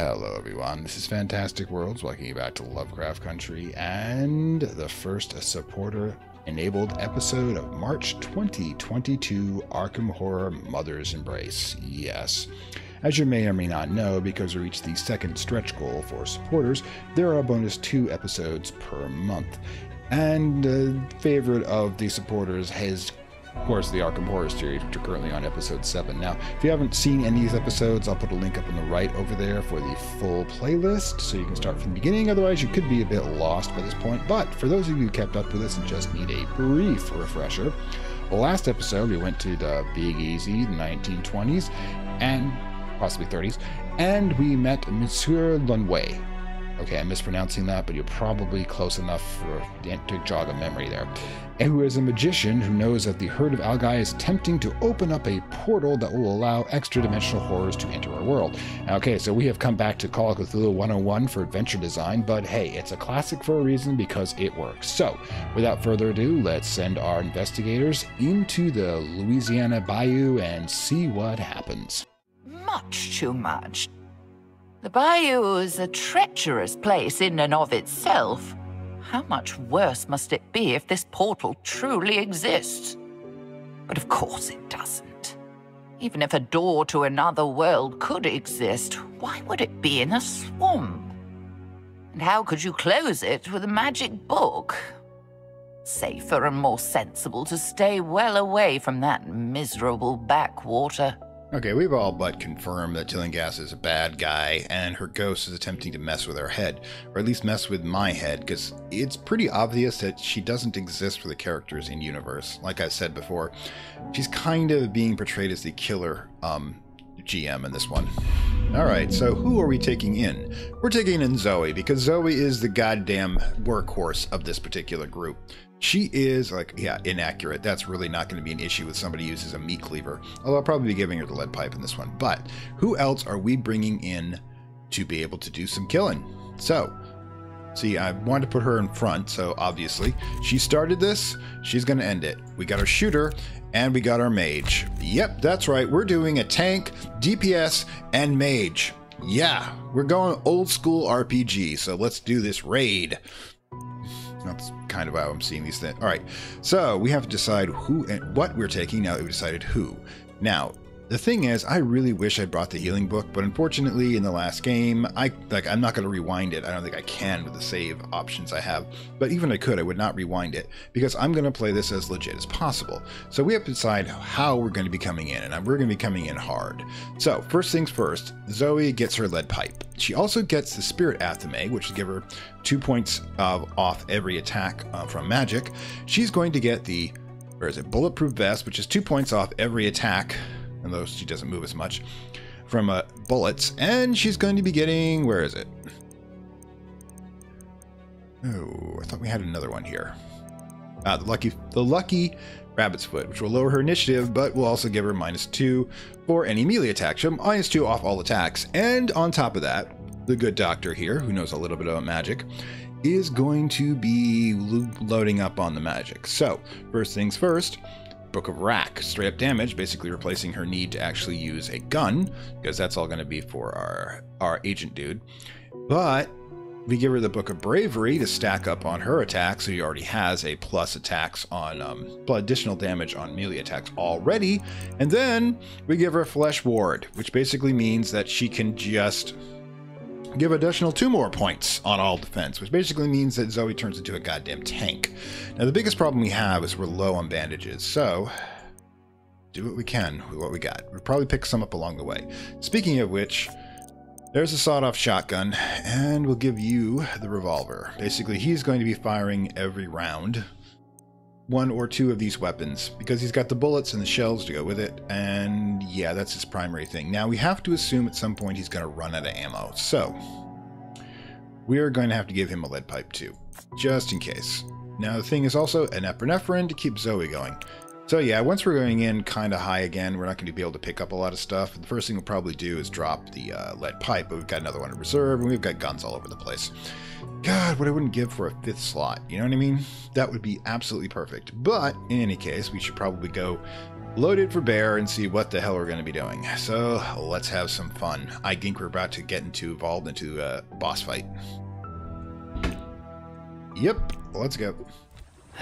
Hello everyone, this is Fantastic Worlds, welcome you back to Lovecraft Country and the first supporter-enabled episode of March 2022, Arkham Horror Mother's Embrace. Yes. As you may or may not know, because we reached the second stretch goal for supporters, there are a bonus 2 episodes per month. And a favorite of the supporters has, of course, the Arkham Horror series, which are currently on episode 7. Now, if you haven't seen any of these episodes, I'll put a link up on the right over there for the full playlist, so you can start from the beginning. Otherwise, you could be a bit lost by this point. But for those of you who kept up with us and just need a brief refresher, last episode we went to the Big Easy, the 1920s, and possibly 30s, and we met Monsieur Lunway. Okay, I'm mispronouncing that, but you're probably close enough to jog a memory there. And who is a magician who knows that the Herd of Al-Gadai is attempting to open up a portal that will allow extra-dimensional horrors to enter our world. Okay, so we have come back to Call of Cthulhu 101 for adventure design, but hey, it's a classic for a reason because it works. So, without further ado, let's send our investigators into the Louisiana Bayou and see what happens. Much too much. The bayou is a treacherous place in and of itself. How much worse must it be if this portal truly exists? But of course it doesn't. Even if a door to another world could exist, why would it be in a swamp? And how could you close it with a magic book? Safer and more sensible to stay well away from that miserable backwater. Okay, we've all but confirmed that Tillinghast is a bad guy, and her ghost is attempting to mess with her head, or at least mess with my head, because it's pretty obvious that she doesn't exist for the characters in universe. Like I said before, she's kind of being portrayed as the killer GM in this one. Alright, so who are we taking in? We're taking in Zoe, because Zoe is the goddamn workhorse of this particular group. She is, like, yeah, inaccurate. That's really not going to be an issue with somebody who uses a meat cleaver. Although I'll probably be giving her the lead pipe in this one. But who else are we bringing in to be able to do some killing? So, see, I wanted to put her in front, so obviously. She started this. She's going to end it. We got our shooter, and we got our mage. Yep, that's right. We're doing a tank, DPS, and mage. Yeah, we're going old school RPG, so let's do this raid. That's kind of how I'm seeing these things. All right, so we have to decide who and what we're taking now that we decided who. Now, the thing is, I really wish I brought the healing book, but unfortunately in the last game, I'm not going to rewind it. I don't think I can with the save options I have, but even if I could, I would not rewind it because I'm going to play this as legit as possible. So we have to decide how we're going to be coming in, and we're going to be coming in hard. So first things first, Zoe gets her lead pipe. She also gets the spirit athame, which will give her 2 points off every attack from magic. She's going to get the, or is it bulletproof vest, which is 2 points off every attack, although she doesn't move as much, from bullets. And she's going to be getting, where is it? Oh, I thought we had another one here. The lucky rabbit's foot, which will lower her initiative, but will also give her -2 for any melee attack. So -2 off all attacks. And on top of that, the good doctor here, who knows a little bit about magic, is going to be loading up on the magic. So first things first, Book of Rak, straight up damage, basically replacing her need to actually use a gun, because that's all going to be for our agent dude. But we give her the Book of Bravery to stack up on her attack, so she already has a plus attacks on additional damage on melee attacks already. And then we give her Flesh Ward, which basically means that she can just give additional 2 more points on all defense, which basically means that Zoe turns into a goddamn tank. Now, the biggest problem we have is we're low on bandages, so do what we can with what we got. We'll probably pick some up along the way. Speaking of which, there's a sawed-off shotgun, and we'll give you the revolver. Basically, he's going to be firing every round, 1 or 2 of these weapons, because he's got the bullets and the shells to go with it, and yeah, that's his primary thing. Now, we have to assume at some point he's going to run out of ammo, so we're going to have to give him a lead pipe too, just in case. Now, the thing is also an epinephrine to keep Zoe going. So yeah, once we're going in kind of high again, we're not going to be able to pick up a lot of stuff. The first thing we'll probably do is drop the lead pipe, but we've got another one in reserve, and we've got guns all over the place. God, what I wouldn't give for a 5th slot, you know what I mean? That would be absolutely perfect. But in any case, we should probably go loaded for bear and see what the hell we're going to be doing. So let's have some fun. I think we're about to get involved into a boss fight. Yep, let's go.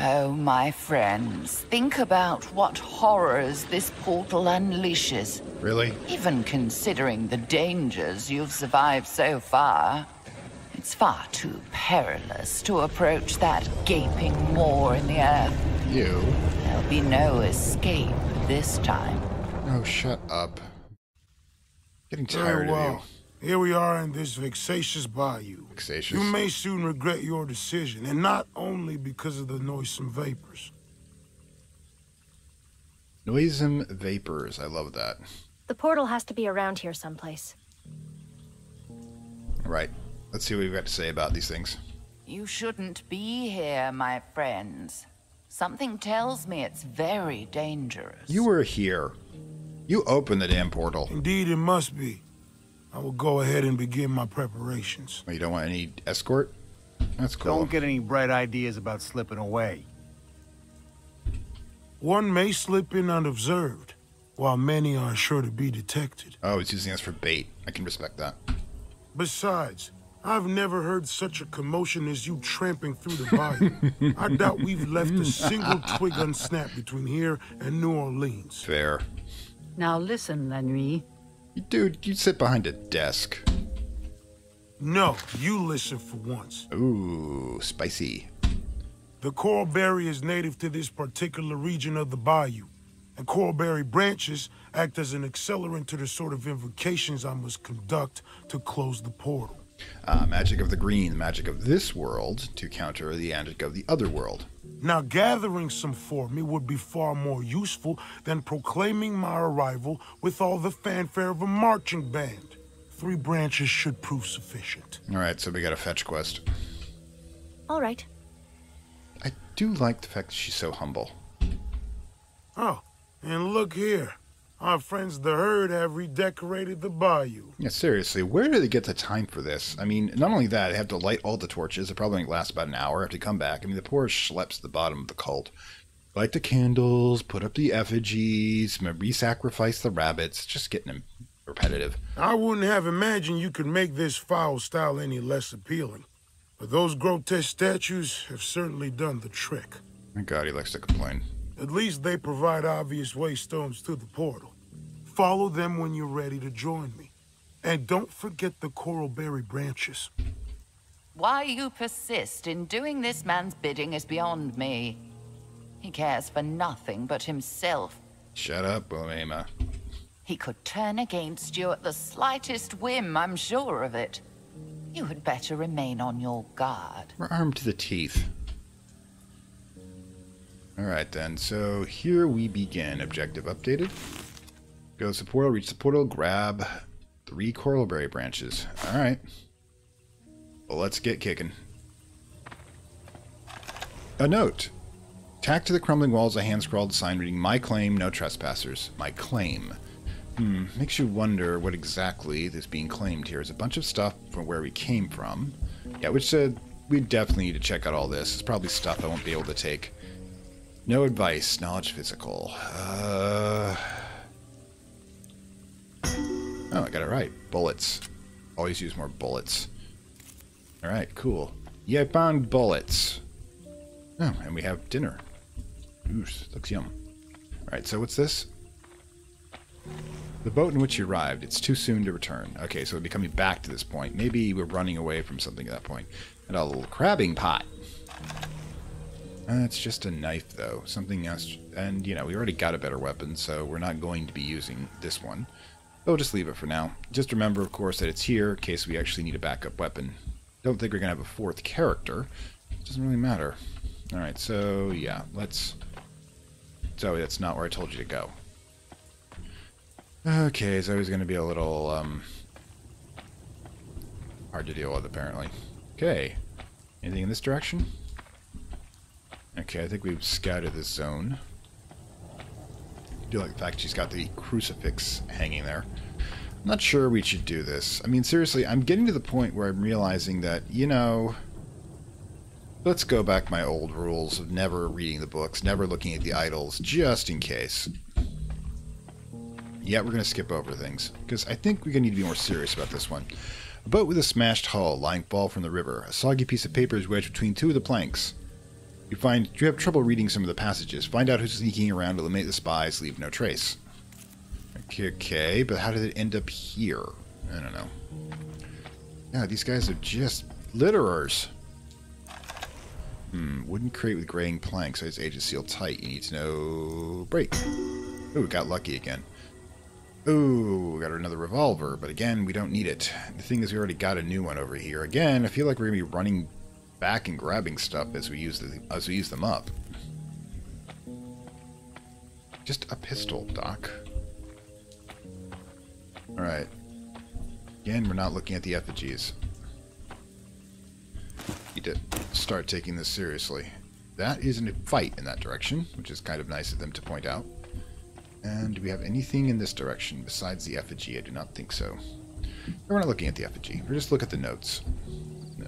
Oh, my friends, think about what horrors this portal unleashes. Really? Even considering the dangers you've survived so far, it's far too perilous to approach that gaping maw in the earth. You? There'll be no escape this time. Oh, shut up. Getting tired of you. Here we are in this vexatious bayou. Vexatious. You may soon regret your decision, and not only because of the noisome vapors. Noisome vapors. I love that. The portal has to be around here someplace. Right. Let's see what we've got to say about these things. You shouldn't be here, my friends. Something tells me it's very dangerous. You were here. You opened the damn portal. Indeed, it must be. I will go ahead and begin my preparations. You don't want any escort? That's cool. Don't get any bright ideas about slipping away. One may slip in unobserved, while many are sure to be detected. Oh, it's using us for bait. I can respect that. Besides, I've never heard such a commotion as you tramping through the bayou. I doubt we've left a single twig unsnapped between here and New Orleans. Fair. Now listen, Lenui. Dude, you sit behind a desk. No, you listen for once. Ooh, spicy. The coralberry is native to this particular region of the bayou, and coralberry branches act as an accelerant to the sort of invocations I must conduct to close the portal. Magic of the green, the magic of this world to counter the magic of the other world. Now, gathering some for me would be far more useful than proclaiming my arrival with all the fanfare of a marching band. 3 branches should prove sufficient. All right, so we got a fetch quest. All right. I do like the fact that she's so humble. Oh, and look here. Our friends the Herd have redecorated the bayou. Yeah, seriously, where do they get the time for this? I mean, not only that, I have to light all the torches. It probably lasts about an hour. I have to come back. I mean, the poor schleps at the bottom of the cult. Light the candles, put up the effigies, re-sacrifice the rabbits. Just getting repetitive. I wouldn't have imagined you could make this foul style any less appealing. But those grotesque statues have certainly done the trick. Thank God he likes to complain. At least they provide obvious waystones to the portal. Follow them when you're ready to join me. And don't forget the coralberry branches. Why you persist in doing this man's bidding is beyond me. He cares for nothing but himself. Shut up, Omaima. He could turn against you at the slightest whim, I'm sure of it. You had better remain on your guard. We're armed to the teeth. Alright then, so here we begin. Objective updated. Go to the portal, reach the portal, grab 3 coralberry branches. Alright. Well, let's get kicking. A note. Tacked to the crumbling walls, a hand-scrawled sign reading, "My claim, no trespassers." My claim. Makes you wonder what exactly is being claimed here. It's a bunch of stuff from where we came from. Yeah, which said we definitely need to check out all this. It's probably stuff I won't be able to take. No advice, knowledge physical. Oh, I got it right. Bullets. Always use more bullets. Alright, cool. Yeah, I found bullets. Oh, and we have dinner. Ooh, looks yum. Alright, so what's this? The boat in which you arrived. It's too soon to return. Okay, so we'll be coming back to this point. Maybe we're running away from something at that point. And a little crabbing pot. It's just a knife, though. Something else. And, you know, we already got a better weapon, so we're not going to be using this one. We'll just leave it for now. Just remember, of course, that it's here in case we actually need a backup weapon. Don't think we're going to have a 4th character. It doesn't really matter. All right, so, yeah, let's... Zoe, that's not where I told you to go. Okay, Zoe's going to be a little, hard to deal with, apparently. Okay. Anything in this direction? Okay, I think we've scouted this zone. I do like the fact she's got the crucifix hanging there. I'm not sure we should do this. I mean, seriously, I'm getting to the point where I'm realizing that, you know... Let's go back to my old rules of never reading the books, never looking at the idols, just in case. Yeah, we're going to skip over things, because I think we're going to need to be more serious about this one. A boat with a smashed hull lying fall from the river. A soggy piece of paper is wedged between two of the planks. You have trouble reading some of the passages. Find out who's sneaking around, eliminate the spies, leave no trace. Okay, but how did it end up here? I don't know. Yeah, these guys are just litterers. Wooden crate with graying planks. Its edges sealed tight. You need to know... Break. Ooh, we got lucky again. Ooh, we got another revolver, but again, we don't need it. The thing is, we already got a new one over here. Again, I feel like we're going to be running back and grabbing stuff as we use them up. Just a pistol, Doc. Alright. Again, we're not looking at the effigies. Need to start taking this seriously. That isn't a fight in that direction, which is kind of nice of them to point out. And do we have anything in this direction besides the effigy? I do not think so. We're not looking at the effigy. We're just looking at the notes. No.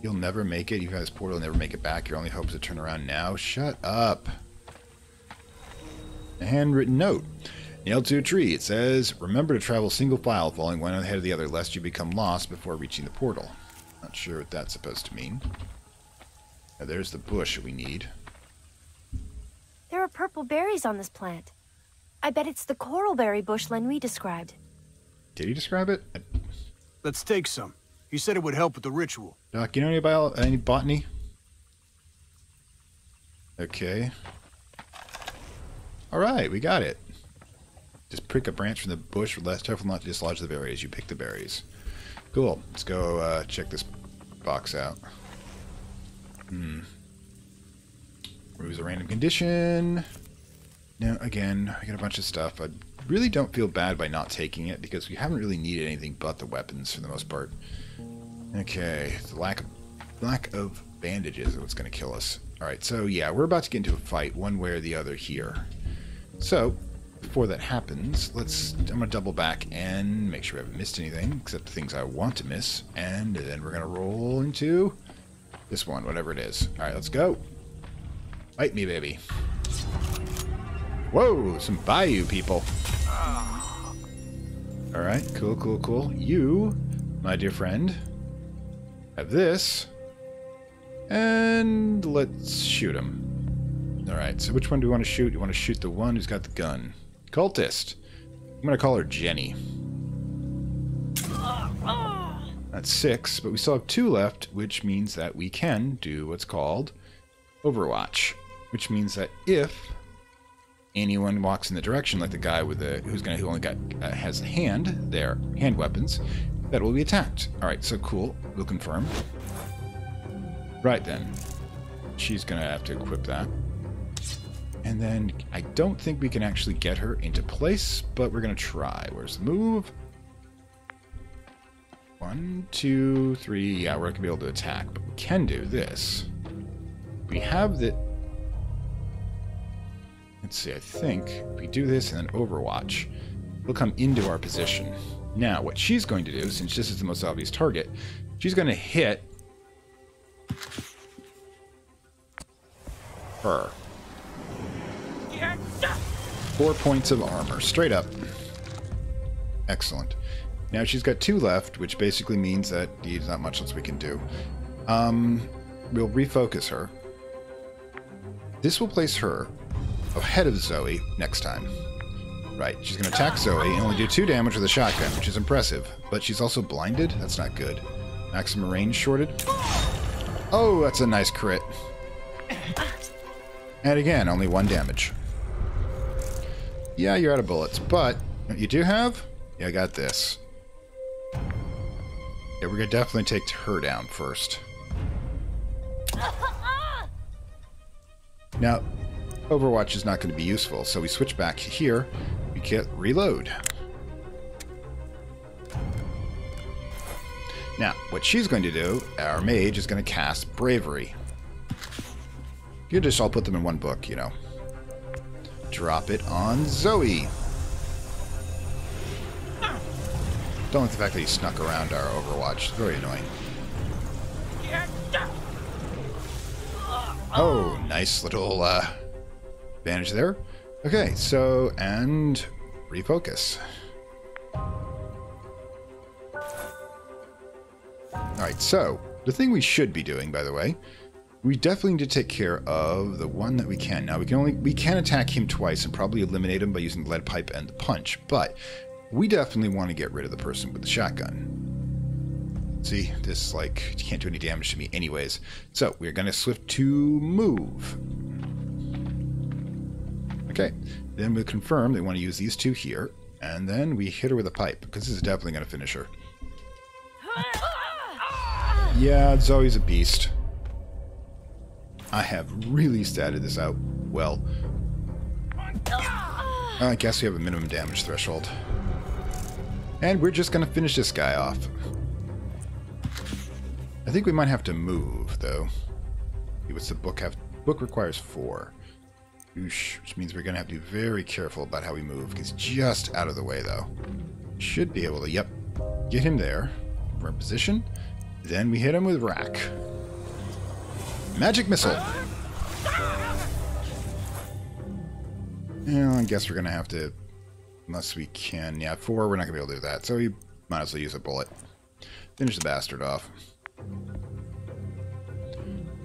You'll never make it. You've got this portal, you'll never make it back. Your only hope is to turn around now. Shut up. A handwritten note. Nailed to a tree. It says, remember to travel single file, falling one ahead of the other, lest you become lost before reaching the portal. Not sure what that's supposed to mean. Now, there's the bush we need. There are purple berries on this plant. I bet it's the coralberry bush Lenoir described. Did he describe it? Let's take some. He said it would help with the ritual. Doc, you know any botany? Okay. Alright, we got it. Just prick a branch from the bush. Less tough not to dislodge the berries. You pick the berries. Cool. Let's go check this box out. Removes a random condition. Now, again, I got a bunch of stuff. I really don't feel bad by not taking it, because we haven't really needed anything but the weapons for the most part. Okay, the lack of bandages is what's going to kill us. Alright, so yeah, we're about to get into a fight one way or the other here. So, before that happens, I'm going to double back and make sure we haven't missed anything, except the things I want to miss. And then we're going to roll into this one, whatever it is. Alright, let's go. Bite me, baby. Whoa, some bayou people. Alright, cool, cool, cool. You, my dear friend, have this. And let's shoot him. Alright, so which one do we want to shoot? You want to shoot the one who's got the gun. Cultist. I'm going to call her Jenny. That's 6, but we still have 2 left, which means that we can do what's called Overwatch. Which means that if anyone walks in the direction, like the guy with the who only has a hand, their hand weapons, that will be attacked. All right, so cool. We'll confirm. Right then, she's gonna have to equip that, and then I don't think we can actually get her into place, but we're gonna try. Where's the move? 1, 2, 3. Yeah, we're not gonna be able to attack, but we can do this. We have the. Let's see, I think we do this and then Overwatch. We'll come into our position. Now, what she's going to do, since this is the most obvious target, she's going to hit her. 4 points of armor, straight up. Excellent. Now she's got 2 left, which basically means that there's not much else we can do. We'll refocus her. This will place her ahead of Zoe next time. Right, she's going to attack Zoe and only do 2 damage with a shotgun, which is impressive. But she's also blinded? That's not good. Maximum range shorted. Oh, that's a nice crit. And again, only 1 damage. Yeah, you're out of bullets, but what you do have? Yeah, I got this. Yeah, we're going to definitely take her down first. Now, Overwatch is not going to be useful, so we switch back here. We can't reload. Now, what she's going to do, our mage is going to cast Bravery. You just all put them in one book, you know. Drop it on Zoe. Don't like the fact that he snuck around our Overwatch. It's very annoying. Oh, nice little... advantage there. Okay, so, and Refocus. Alright, so, the thing we should be doing, by the way, we definitely need to take care of the one that we can. Now, we can attack him twice and probably eliminate him by using the lead pipe and the punch, but we definitely want to get rid of the person with the shotgun. See, this is like, you can't do any damage to me anyways. So, we're going to swift to move. Okay, then we'll confirm they want to use these two here, and then we hit her with a pipe, because this is definitely going to finish her. Yeah, Zoe's a beast. I have really statted this out well. I guess we have a minimum damage threshold. And we're just going to finish this guy off. I think we might have to move, though. What's the book have? Book requires 4. Oosh, which means we're going to have to be very careful about how we move. He's just out of the way, though. Should be able to, yep, get him there. We're in position. Then we hit him with Rak. Magic missile! Well, I guess we're going to have to... Unless we can... Yeah, 4, we're not going to be able to do that. So we might as well use a bullet. Finish the bastard off.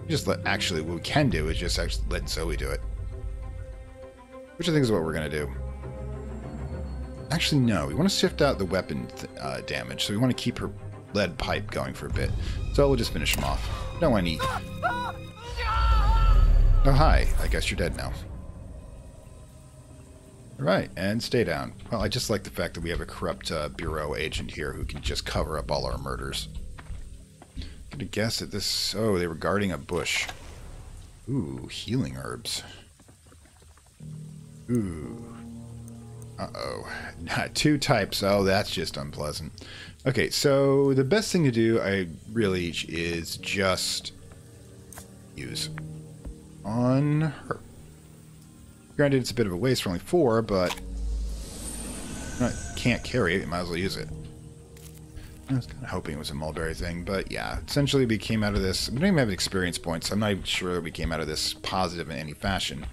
Just let... Actually, what we can do is just actually let Zoe do it. Which I think is what we're going to do. Actually, no. We want to sift out the weapon damage. So we want to keep her lead pipe going for a bit. So we'll just finish him off. No, I need... Oh, hi. I guess you're dead now. Right, and stay down. Well, I just like the fact that we have a corrupt bureau agent here who can just cover up all our murders. I'm going to guess that this... Oh, they were guarding a bush. Ooh, healing herbs. Ooh. Uh-oh. Not 2 types. Oh, that's just unpleasant. Okay, so the best thing to do, I really, is just use on her. Granted, it's a bit of a waste for only 4, but I can't carry it. You might as well use it. I was kind of hoping it was a mulberry thing, but yeah. Essentially, we came out of this... We don't even have experience points, so I'm not even sure that we came out of this positive in any fashion.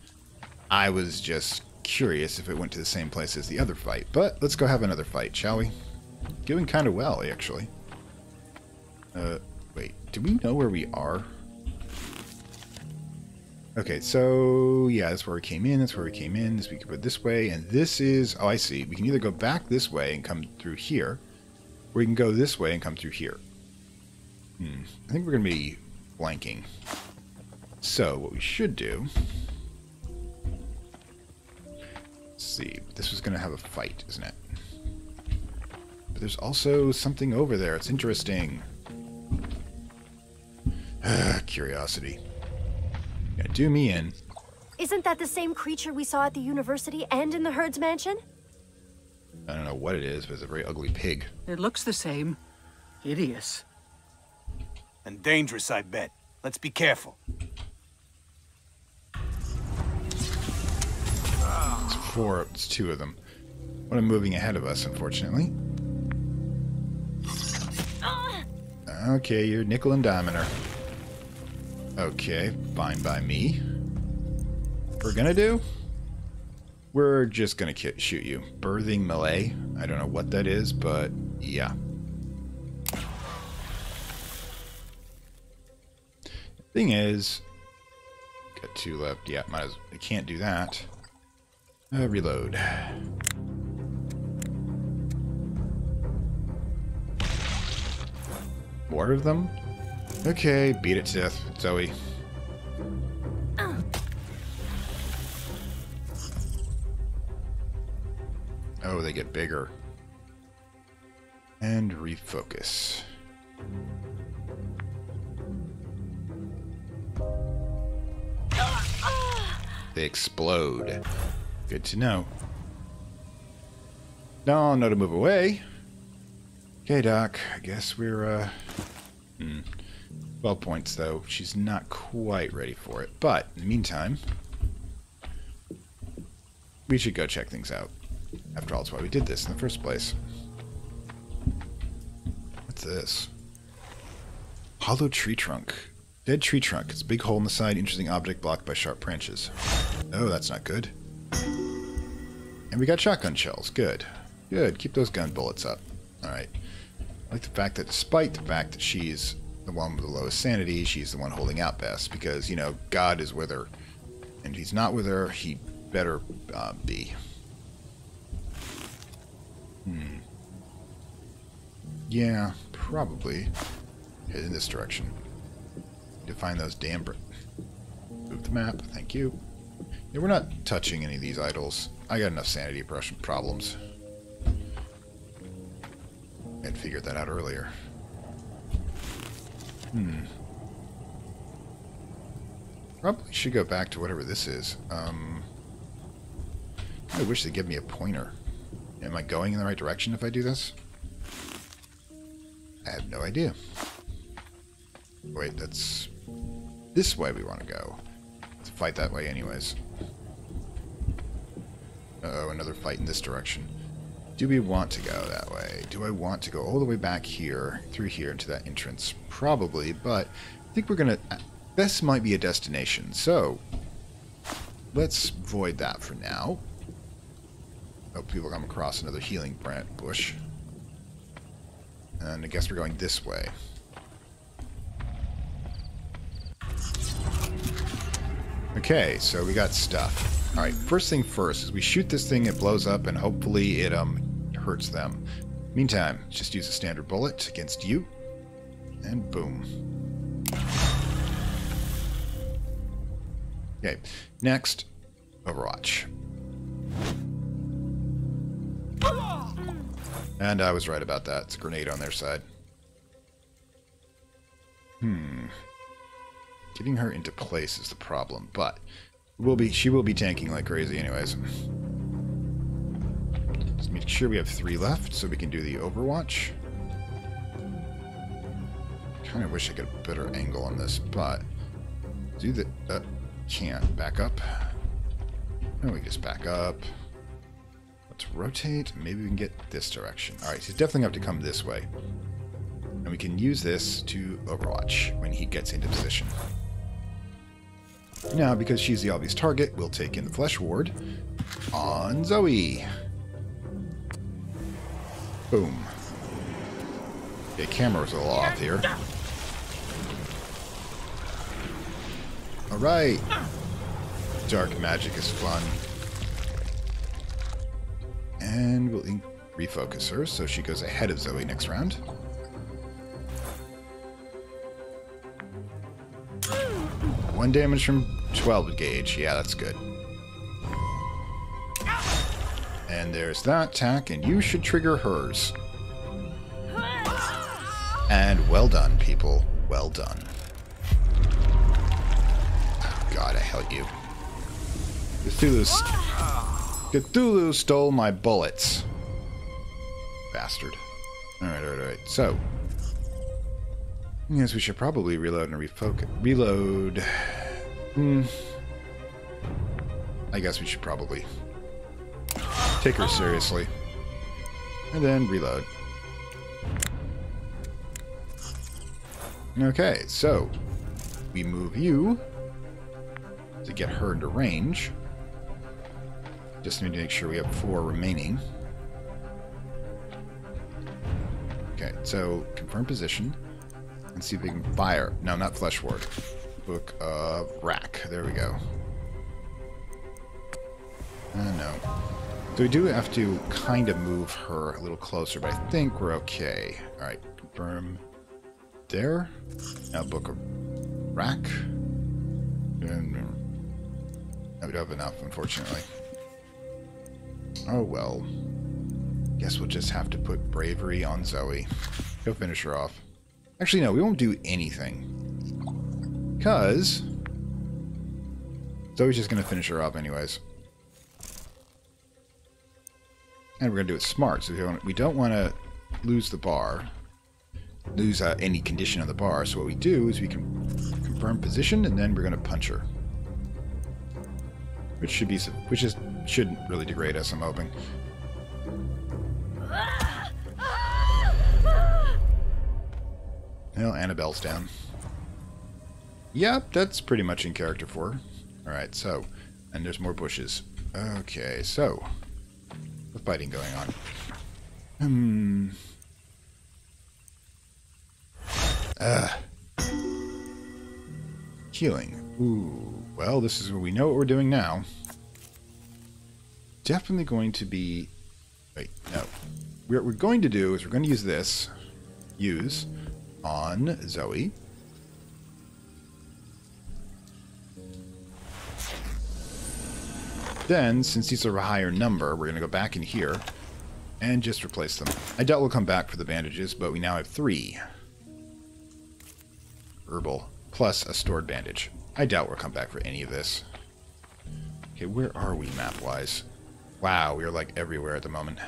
I was just curious if it went to the same place as the other fight, but let's go have another fight, shall we? Doing kind of well, actually. Wait. Do we know where we are? Okay, so, yeah, that's where we came in, this we could put this way, and this is, oh, I see, we can either go back this way and come through here, or we can go this way and come through here. I think we're going to be blanking. So, what we should do, let's see, this was going to have a fight, isn't it? But there's also something over there, it's interesting. Curiosity. Yeah, do me in. Isn't that the same creature we saw at the university and in the Herd's mansion? I don't know what it is, but it's a very ugly pig. It looks the same. Hideous. And dangerous, I bet. Let's be careful. It's 4, it's 2 of them. One of them moving ahead of us, unfortunately. Okay, you're nickel and diamond her. Okay, fine by me. What we're gonna do? We're just gonna shoot you. Birthing melee. I don't know what that is, but yeah. Thing is, got 2 left. Yeah, might as well. I can't do that. Reload. More of them? Okay, beat it to death, Zoe. Oh, they get bigger. And refocus. They explode. Good to know. No, no to move away. Okay, Doc. I guess we're, 12 points, though. She's not quite ready for it. But, in the meantime, we should go check things out. After all, that's why we did this in the first place. What's this? Hollow tree trunk. Dead tree trunk. It's a big hole in the side. Interesting object blocked by sharp branches. Oh, that's not good. And we got shotgun shells. Good. Good. Keep those gun bullets up. Alright. I like the fact that despite the fact that she's the one with the lowest sanity, she's the one holding out best. Because, you know, God is with her. And if he's not with her, he better be. Hmm. Yeah, probably. Head in this direction. Need to find those damn bricks. Move the map. Thank you. Yeah, we're not touching any of these idols. I got enough sanity problems. I'd figured that out earlier. Hmm. Probably should go back to whatever this is. I wish they'd give me a pointer. Am I going in the right direction if I do this? I have no idea. Wait, that's this way we want to go. Let's fight that way anyways. Uh-oh, another fight in this direction. Do we want to go that way? Do I want to go all the way back here, through here, into that entrance? Probably, but I think we're going to... This might be a destination, so let's void that for now. Hope people come across another healing branch bush. And I guess we're going this way. Okay, so we got stuff. Alright, first thing first is we shoot this thing, it blows up, and hopefully it hurts them. Meantime, just use a standard bullet against you, and boom. Okay, next, Overwatch. And I was right about that. It's a grenade on their side. Hmm. Getting her into place is the problem, but she will be tanking like crazy anyways. Just make sure we have 3 left so we can do the Overwatch. Kind of wish I could have a better angle on this, but do the can't back up. No, we just back up. Let's rotate. Maybe we can get this direction. Alright, so he's definitely going to have to come this way. And we can use this to Overwatch when he gets into position. Now, because she's the obvious target, we'll take in the Flesh Ward on Zoe. Boom. Okay, camera's a little off here. Alright. Dark magic is fun. And we'll refocus her so she goes ahead of Zoe next round. One damage from 12 gauge. Yeah, that's good. And there's that attack, and you should trigger hers. And well done, people. Well done. Oh, God, I hate you. Cthulhu stole my bullets. Bastard. Alright. So, I guess we should probably reload and refocus. Reload. I guess we should probably take her seriously. And then reload. Okay, so we move you to get her into range. Just need to make sure we have 4 remaining. Okay, so confirm position. And see if we can fire. No, not Flesh Ward. Book of Rak. There we go. No. So we do have to kind of move her a little closer, but I think we're okay. Alright, confirm there. Now Book of Rak. I don't have enough, unfortunately. Oh well. Guess we'll just have to put Bravery on Zoe. Go finish her off. Actually, no, we won't do anything. Because Zoe's just going to finish her up anyways. And we're going to do it smart. So we don't want to lose the bar. Lose any condition on the bar. So what we do is we can confirm position, and then we're going to punch her. Which should be... shouldn't really degrade us, I'm hoping. Well, Annabelle's down. Yep, that's pretty much in character for her. Alright, so... And there's more bushes. Okay, so... fighting going on. Healing. Ooh, well, this is what we know what we're doing now. Definitely going to be... Wait, no. What we're going to do is we're going to use this. Use on Zoe. Then, since these are a higher number, we're going to go back in here and just replace them. I doubt we'll come back for the bandages, but we now have 3. Herbal. Plus a stored bandage. I doubt we'll come back for any of this. Okay, where are we map-wise? Wow, we're like everywhere at the moment.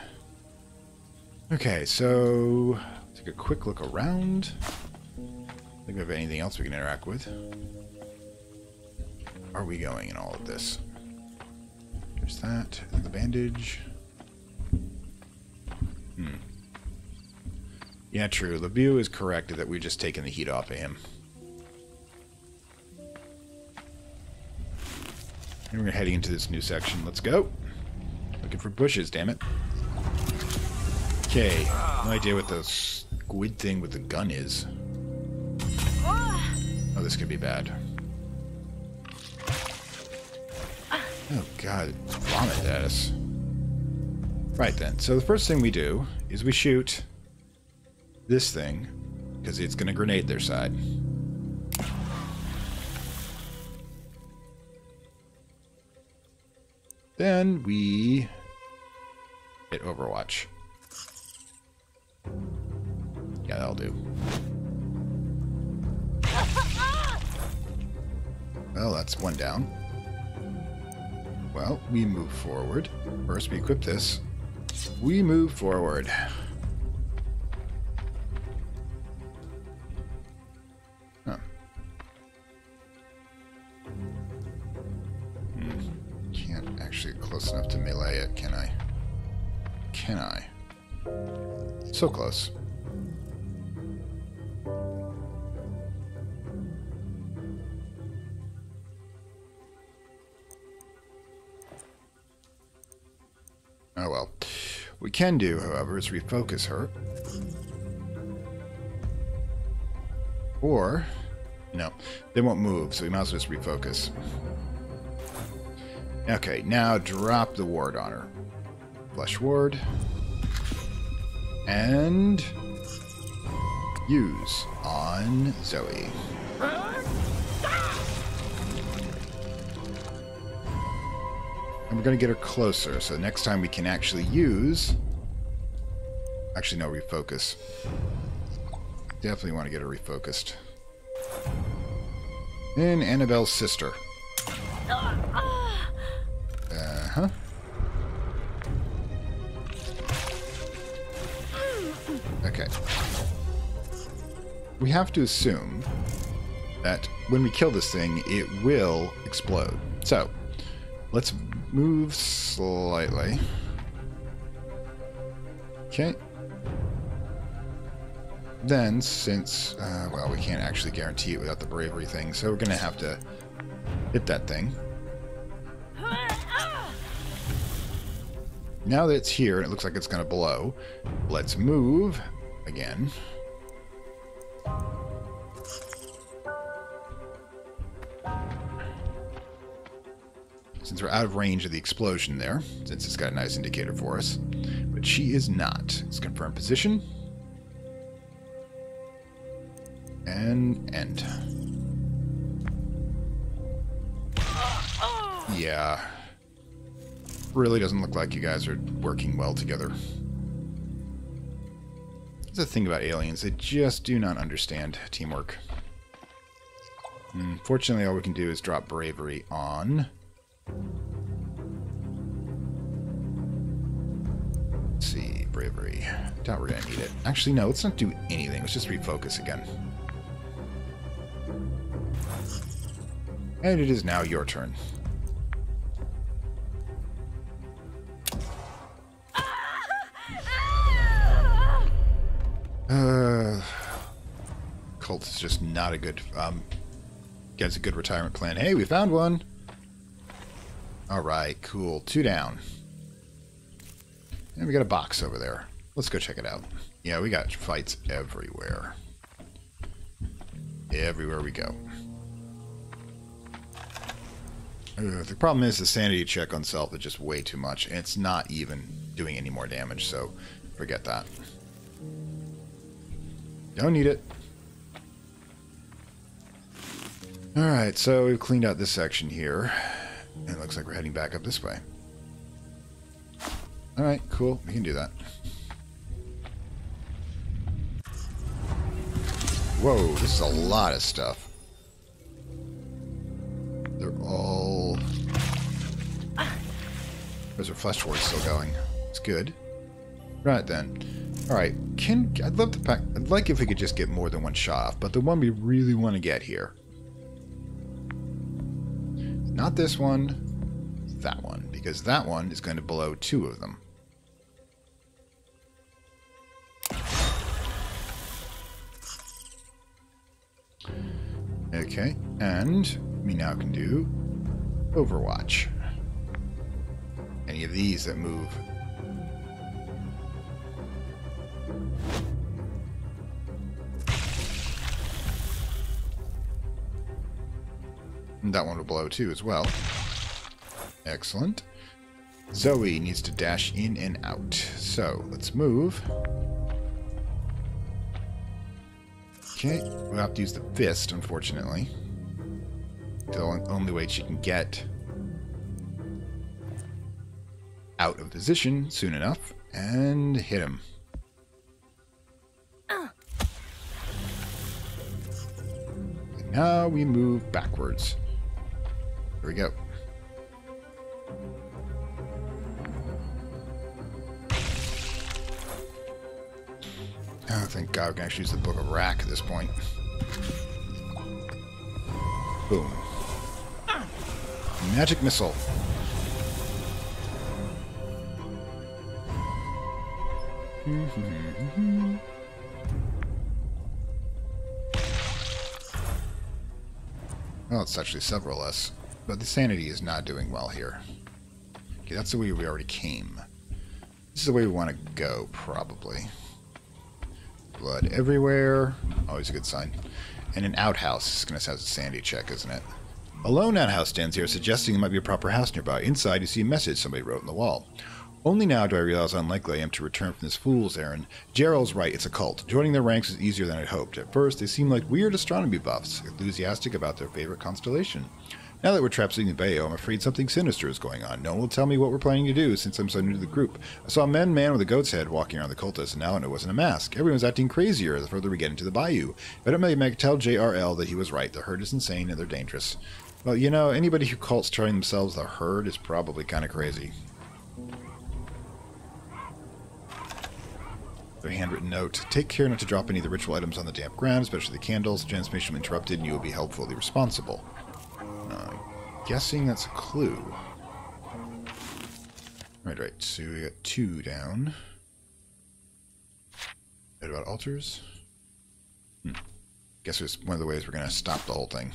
Okay, so... Take a quick look around. I think we have anything else we can interact with. Where are we going in all of this? There's that. And the bandage. Yeah, true. Labue is correct that we've just taken the heat off of him. And we're heading into this new section. Let's go. Looking for bushes, damn it. Okay. No idea what the squid thing with the gun is. Oh, this could be bad. Oh, God. Vomit at us. Right, then. So the first thing we do is we shoot this thing, because it's going to grenade their side. Then we hit Overwatch. Yeah, that'll do. Well, that's one down. Well, we move forward. First, we equip this. We move forward. Close enough to melee it, can I? Can I? So close. Oh well. What we can do, however, is refocus her. Or, no, they won't move, so we might as well just refocus. Okay, now drop the ward on her. Flesh Ward. And... use on Zoe. And we're going to get her closer, so next time we can actually use... Actually, no, refocus. Definitely want to get her refocused. And Annabelle's sister. Huh? Okay. We have to assume that when we kill this thing, it will explode. So, let's move slightly. Okay. Then, since, well, we can't actually guarantee it without the bravery thing, so we're going to have to hit that thing. Now that it's here, and it looks like it's going to blow, let's move again. Since we're out of range of the explosion there, since it's got a nice indicator for us. But she is not. Let's confirm position. And end. Yeah. Really doesn't look like you guys are working well together. That's the thing about aliens. They just do not understand teamwork. Unfortunately, all we can do is drop bravery on... Let's see, bravery. Doubt we're going to need it. Actually, no, let's not do anything. Let's just refocus again. And it is now your turn. Cult is just not a good, gets a good retirement plan. Hey, we found one! Alright, cool. 2 down. And we got a box over there. Let's go check it out. Yeah, we got fights everywhere. Everywhere we go. The problem is the sanity check on self is just way too much, and it's not even doing any more damage, so forget that. Don't need it. Alright, so we've cleaned out this section here, and it looks like we're heading back up this way. Alright, cool. We can do that. Whoa, this is a lot of stuff. They're all... Those are Flesh Ward still going. It's good. Right then. Alright, I'd like if we could just get more than one shot off, but the one we really want to get here. Not this one, that one, because that one is going to blow two of them. Okay, and we now can do Overwatch. Any of these that move. And that one will blow too as well. Excellent. Zoe needs to dash in and out. So let's move. Okay, we'll have to use the fist, unfortunately. The only way she can get out of position soon enough and hit him. And now we move backwards. There we go. Oh, thank God we can actually use the Book of Rak at this point. Boom. Magic missile. Well, it's actually several less, but the sanity is not doing well here. Okay, that's the way we already came. This is the way we want to go, probably. Blood everywhere. Always a good sign. And an outhouse. It's going to have a sanity check, isn't it? A lone outhouse stands here, suggesting there might be a proper house nearby. Inside, you see a message somebody wrote on the wall. Only now do I realize how unlikely I am to return from this fool's errand. Gerald's right. It's a cult. Joining their ranks is easier than I'd hoped. At first, they seemed like weird astronomy buffs, enthusiastic about their favorite constellation. Now that we're trapped in the Bayou, I'm afraid something sinister is going on. No one will tell me what we're planning to do since I'm so new to the group. I saw a man with a goat's head walking around the cultists, and now it wasn't a mask. Everyone's acting crazier the further we get into the Bayou. If I don't make tell JRL that he was right. The herd is insane and they're dangerous. Well, you know, anybody who cults turning themselves the herd is probably kind of crazy. A handwritten note. Take care not to drop any of the ritual items on the damp ground, especially the candles. Transmission will be interrupted and you will be helpfully responsible. Guessing that's a clue. Right, so we got two down. What about altars? Guess it's one of the ways we're gonna stop the whole thing.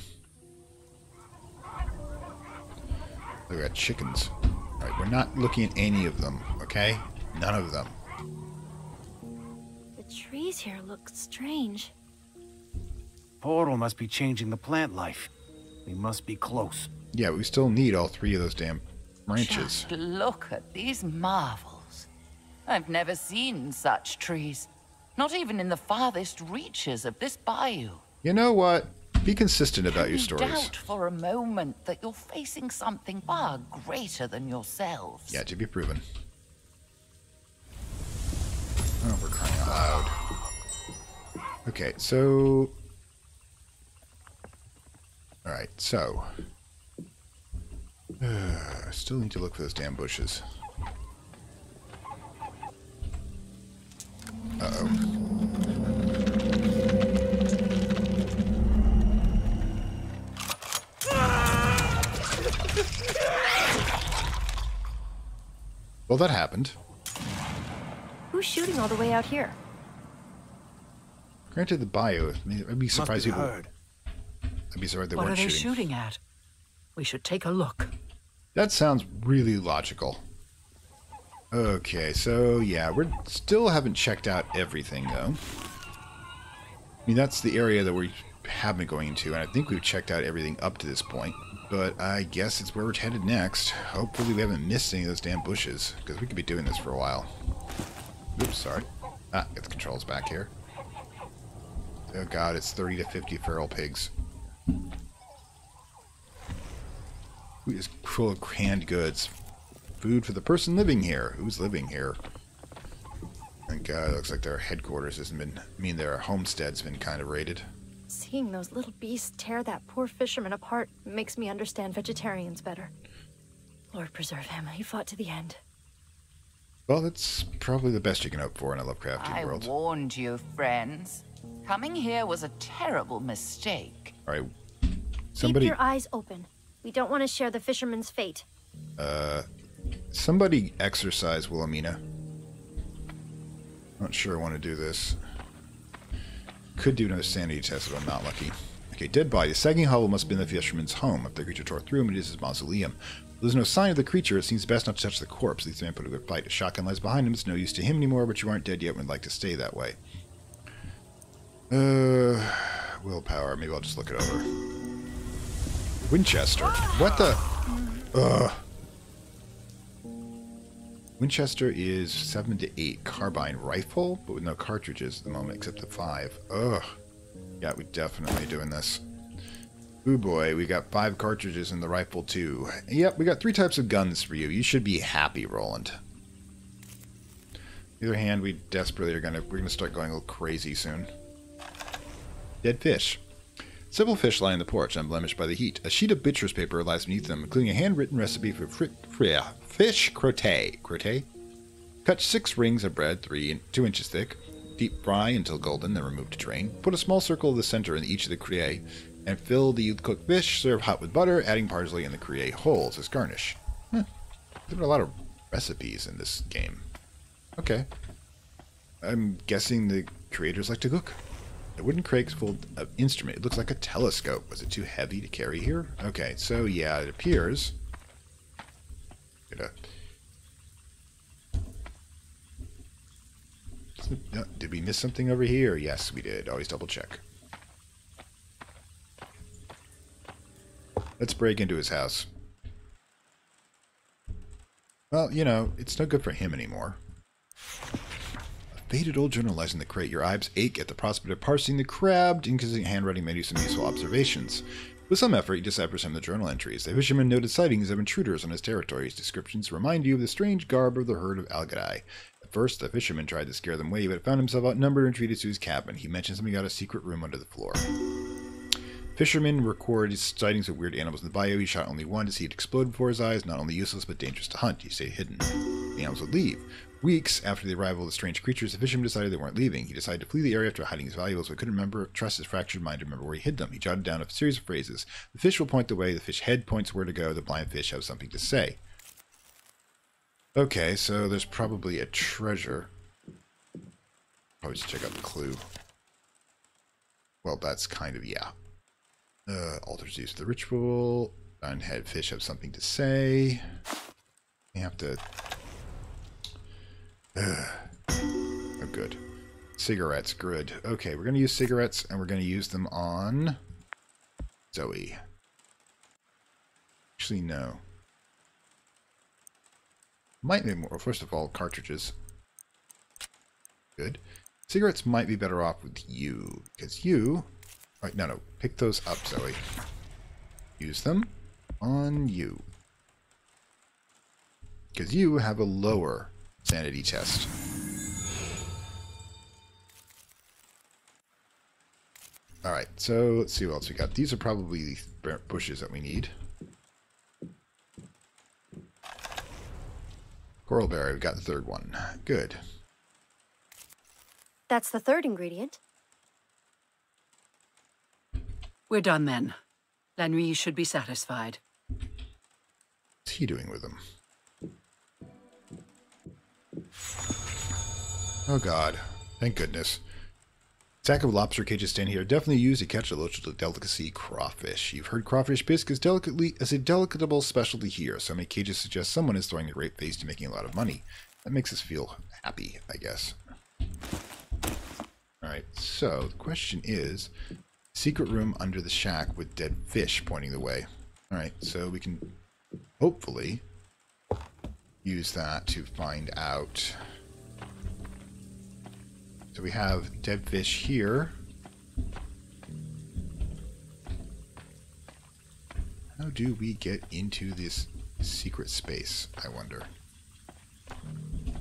We got chickens. Alright, we're not looking at any of them, okay? None of them. The trees here look strange. Portal must be changing the plant life. We must be close. Yeah, we still need all three of those damn branches. Just look at these marvels. I've never seen such trees. Not even in the farthest reaches of this bayou. You know what? Be consistent about your stories. Doubt for a moment that you're facing something far greater than yourselves. Yeah, to be proven. Oh, we're crying out loud. Okay, so... Alright, so... still need to look for those damn bushes. Uh-oh. Well, that happened. Who's shooting all the way out here? Granted, the bio, I'd be surprised people... I'd be surprised they weren't shooting. What are they shooting at? We should take a look. That sounds really logical. Okay, so yeah, we still haven't checked out everything, though. I mean, that's the area that we have been going into, and I think we've checked out everything up to this point. But I guess it's where we're headed next. Hopefully we haven't missed any of those damn bushes, because we could be doing this for a while. Oops, sorry. Ah, get the controls back here. Oh god, it's 30 to 50 feral pigs. Food is full of canned goods. Food for the person living here. Who's living here? Thank God, it looks like their headquarters hasn't been... I mean, their homestead's been kind of raided. Seeing those little beasts tear that poor fisherman apart makes me understand vegetarians better. Lord preserve him, he fought to the end. Well, that's probably the best you can hope for in a Lovecraftian world. I warned you, friends. Coming here was a terrible mistake. All right, somebody... Keep your eyes open. We don't want to share the fisherman's fate. Somebody exercise Wilhelmina. Not sure I want to do this. Could do another sanity test if I'm not lucky. Okay, dead body. The sagging hovel must have been the fisherman's home. If the creature tore through him, it is his mausoleum. There's no sign of the creature. It seems best not to touch the corpse. These men put a good plight. A shotgun lies behind him. It's no use to him anymore, but you aren't dead yet and would like to stay that way. Willpower. Maybe I'll just look it over. Winchester. What the? Ugh. Winchester is 7 to 8 carbine rifle, but with no cartridges at the moment except the 5. Ugh. Yeah, we're definitely doing this. Ooh boy, we got 5 cartridges in the rifle too. Yep, we got 3 types of guns for you. You should be happy, Roland. On the other hand, we desperately are we're gonna start going a little crazy soon. Dead fish. Several fish lie in the porch, unblemished by the heat. A sheet of butcher's paper lies beneath them, including a handwritten recipe for fish crotté. Crotté? Cut 6 rings of bread, 2 inches thick. Deep fry until golden, then remove to drain. Put a small circle of the center in each of the crotté, and fill the cooked fish. Serve hot with butter, adding parsley and the crotté holes as garnish. Huh. There are a lot of recipes in this game. Okay. I'm guessing the creators like to cook. A wooden crate full of instrument. It looks like a telescope. Was it too heavy to carry here? Okay, so yeah, it appears. Did we miss something over here? Yes, we did. Always double check. Let's break into his house. Well, you know, it's no good for him anymore. Faded old journal lies in the crate. Your eyes ache at the prospect of parsing the crabbed, inconsistent handwriting made you some useful observations. With some effort, he deciphers some of the journal entries. The fisherman noted sightings of intruders on his territory. His descriptions remind you of the strange garb of the herd of Al-Gadai. At first, the fisherman tried to scare them away, but found himself outnumbered and retreated to his cabin. He mentioned something about a secret room under the floor. Fishermen record his sightings of weird animals in the bayou. He shot only one to see it explode before his eyes. Not only useless, but dangerous to hunt. He stayed hidden. The animals would leave. Weeks after the arrival of the strange creatures, the fisherman decided they weren't leaving. He decided to flee the area after hiding his valuables, but couldn't trust his fractured mind to remember where he hid them. He jotted down a series of phrases. The fish will point the way, the fish head points where to go, the blind fish has something to say. Okay, so there's probably a treasure. Probably just check out the clue. Well, that's kind of, yeah. Alters use the ritual. Blind head fish have something to say. You have to... Oh, good. Cigarettes, good. Okay, we're going to use cigarettes, and we're going to use them on... Zoe. Actually, no. Might be more... First of all, cartridges. Good. Cigarettes might be better off with you, because you... All right, no. Pick those up, Zoe. Use them on you. Because you have a lower... sanity test. Alright, so let's see what else we got. These are probably the bushes that we need. Coralberry, we got the 3rd one. Good. That's the 3rd ingredient. We're done then. Lenoir should be satisfied. What's he doing with them? Oh god. Thank goodness. Sack of lobster cages stand here. Definitely used to catch a local delicacy, crawfish. You've heard crawfish bisque is delicately as a delectable specialty here. So many cages suggest someone is throwing a great face to making a lot of money. That makes us feel happy, I guess. Alright, so the question is, secret room under the shack with dead fish pointing the way. Alright, so we can hopefully use that to find out. So we have dead fish here. How do we get into this secret space, I wonder?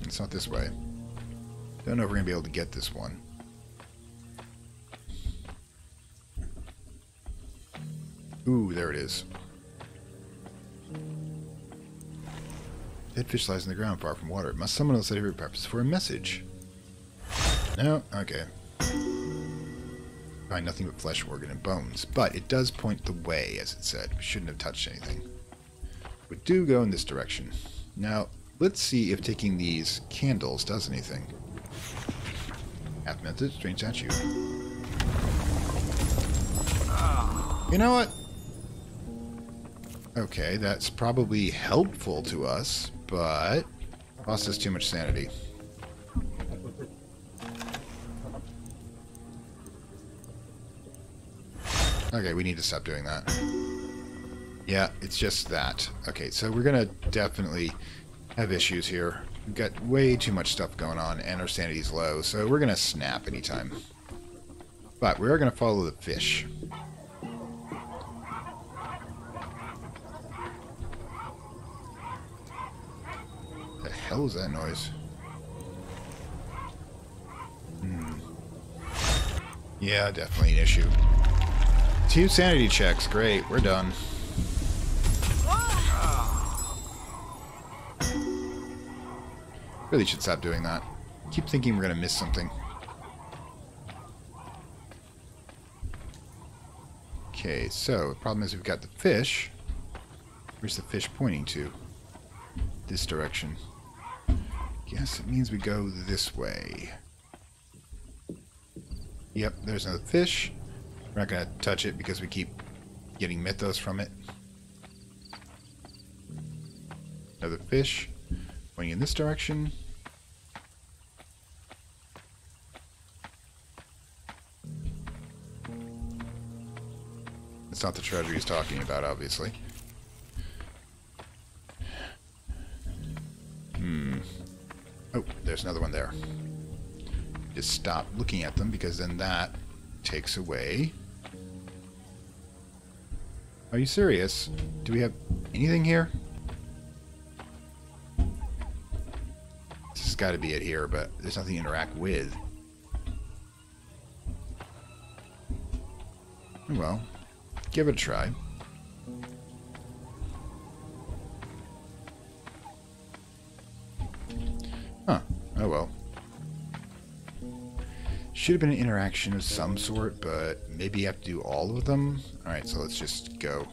It's not this way. Don't know if we're going to be able to get this one. Ooh, there it is. Dead fish lies in the ground far from water. Must someone else here perhaps for a message? No? Okay. Find nothing but flesh, organ, and bones. But it does point the way, as it said. We shouldn't have touched anything. We do go in this direction. Now, let's see if taking these candles does anything. Half method, strange statue. You know what? Okay, that's probably helpful to us, but costs us too much sanity. Okay, we need to stop doing that. Yeah, it's just that. Okay, so we're gonna definitely have issues here. We've got way too much stuff going on, and our sanity's low, so we're gonna snap anytime. But we are gonna follow the fish. The hell is that noise? Yeah, definitely an issue. 2 sanity checks. Great, we're done. Really should stop doing that. Keep thinking we're gonna miss something. Okay, so the problem is we've got the fish. Where's the fish pointing to? This direction. Guess it means we go this way. Yep, there's another fish. We're not going to touch it because we keep getting mythos from it. Another fish going in this direction. It's not the treasure he's talking about, obviously. Oh, there's another one there. Just stop looking at them because then that takes away... Are you serious? Do we have anything here? This has got to be it here, but there's nothing to interact with. Well, give it a try. Huh. Oh well. Should have been an interaction of some sort, but maybe you have to do all of them? Alright, so let's just go.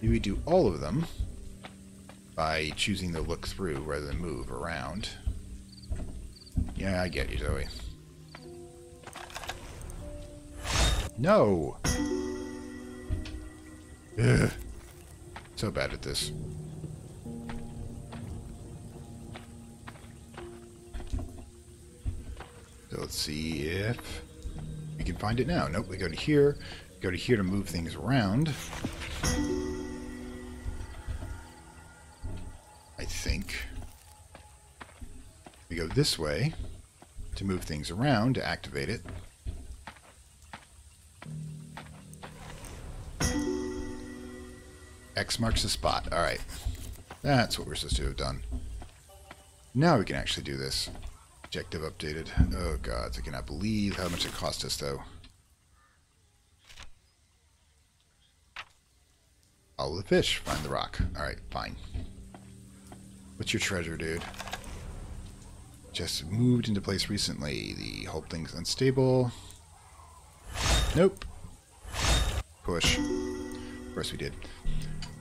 Maybe we do all of them by choosing to look through rather than move around. Yeah, I get you, Zoe. No! Ugh. So bad at this. Let's see if we can find it now. Nope, we go to here to move things around. I think. We go this way to move things around to activate it. X marks the spot. Alright. That's what we're supposed to have done. Now we can actually do this. Objective updated. Oh god, I cannot believe how much it cost us, though. Follow the fish, find the rock. Alright, fine. What's your treasure, dude? Just moved into place recently. The whole thing's unstable. Nope. Push. Of course we did.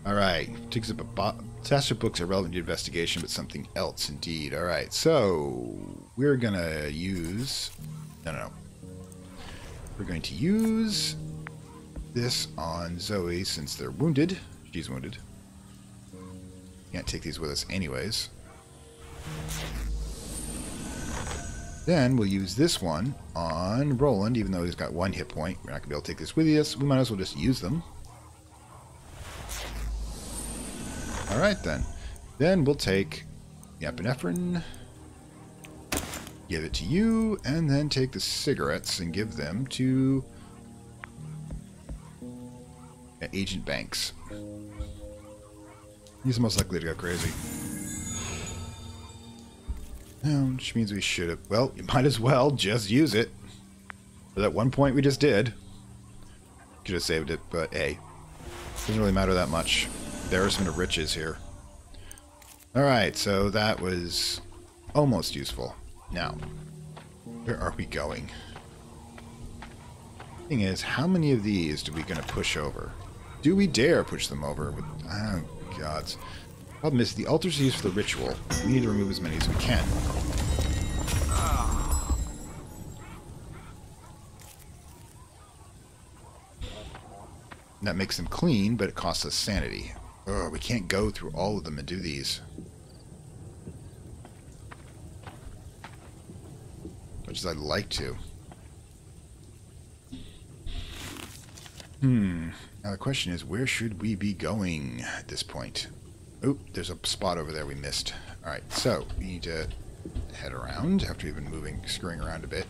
Alright, takes up a stash of books are relevant to investigation, but something else indeed. Alright, so we're gonna use... No. We're going to use this on Zoe since they're wounded. She's wounded. Can't take these with us anyways. Then we'll use this one on Roland, even though he's got one hit point. We're not going to be able to take this with us. We might as well just use them. All right, then. Then we'll take the epinephrine, give it to you, and then take the cigarettes and give them to Agent Banks. He's the most likely to go crazy. Which means we should have... Well, you might as well just use it. For that one point we just did. Could have saved it, but hey. Doesn't really matter that much. Embarrassment of riches here. Alright, so that was almost useful. Now, where are we going? Thing is, how many of these are we going to push over? Do we dare push them over? Oh, gods. Problem is, the altars are used for the ritual. We need to remove as many as we can. That makes them clean, but it costs us sanity. Ugh, we can't go through all of them and do these. Much as I'd like to. Now the question is, where should we be going at this point? Oop, there's a spot over there we missed. Alright, so we need to head around after we've been moving, screwing around a bit.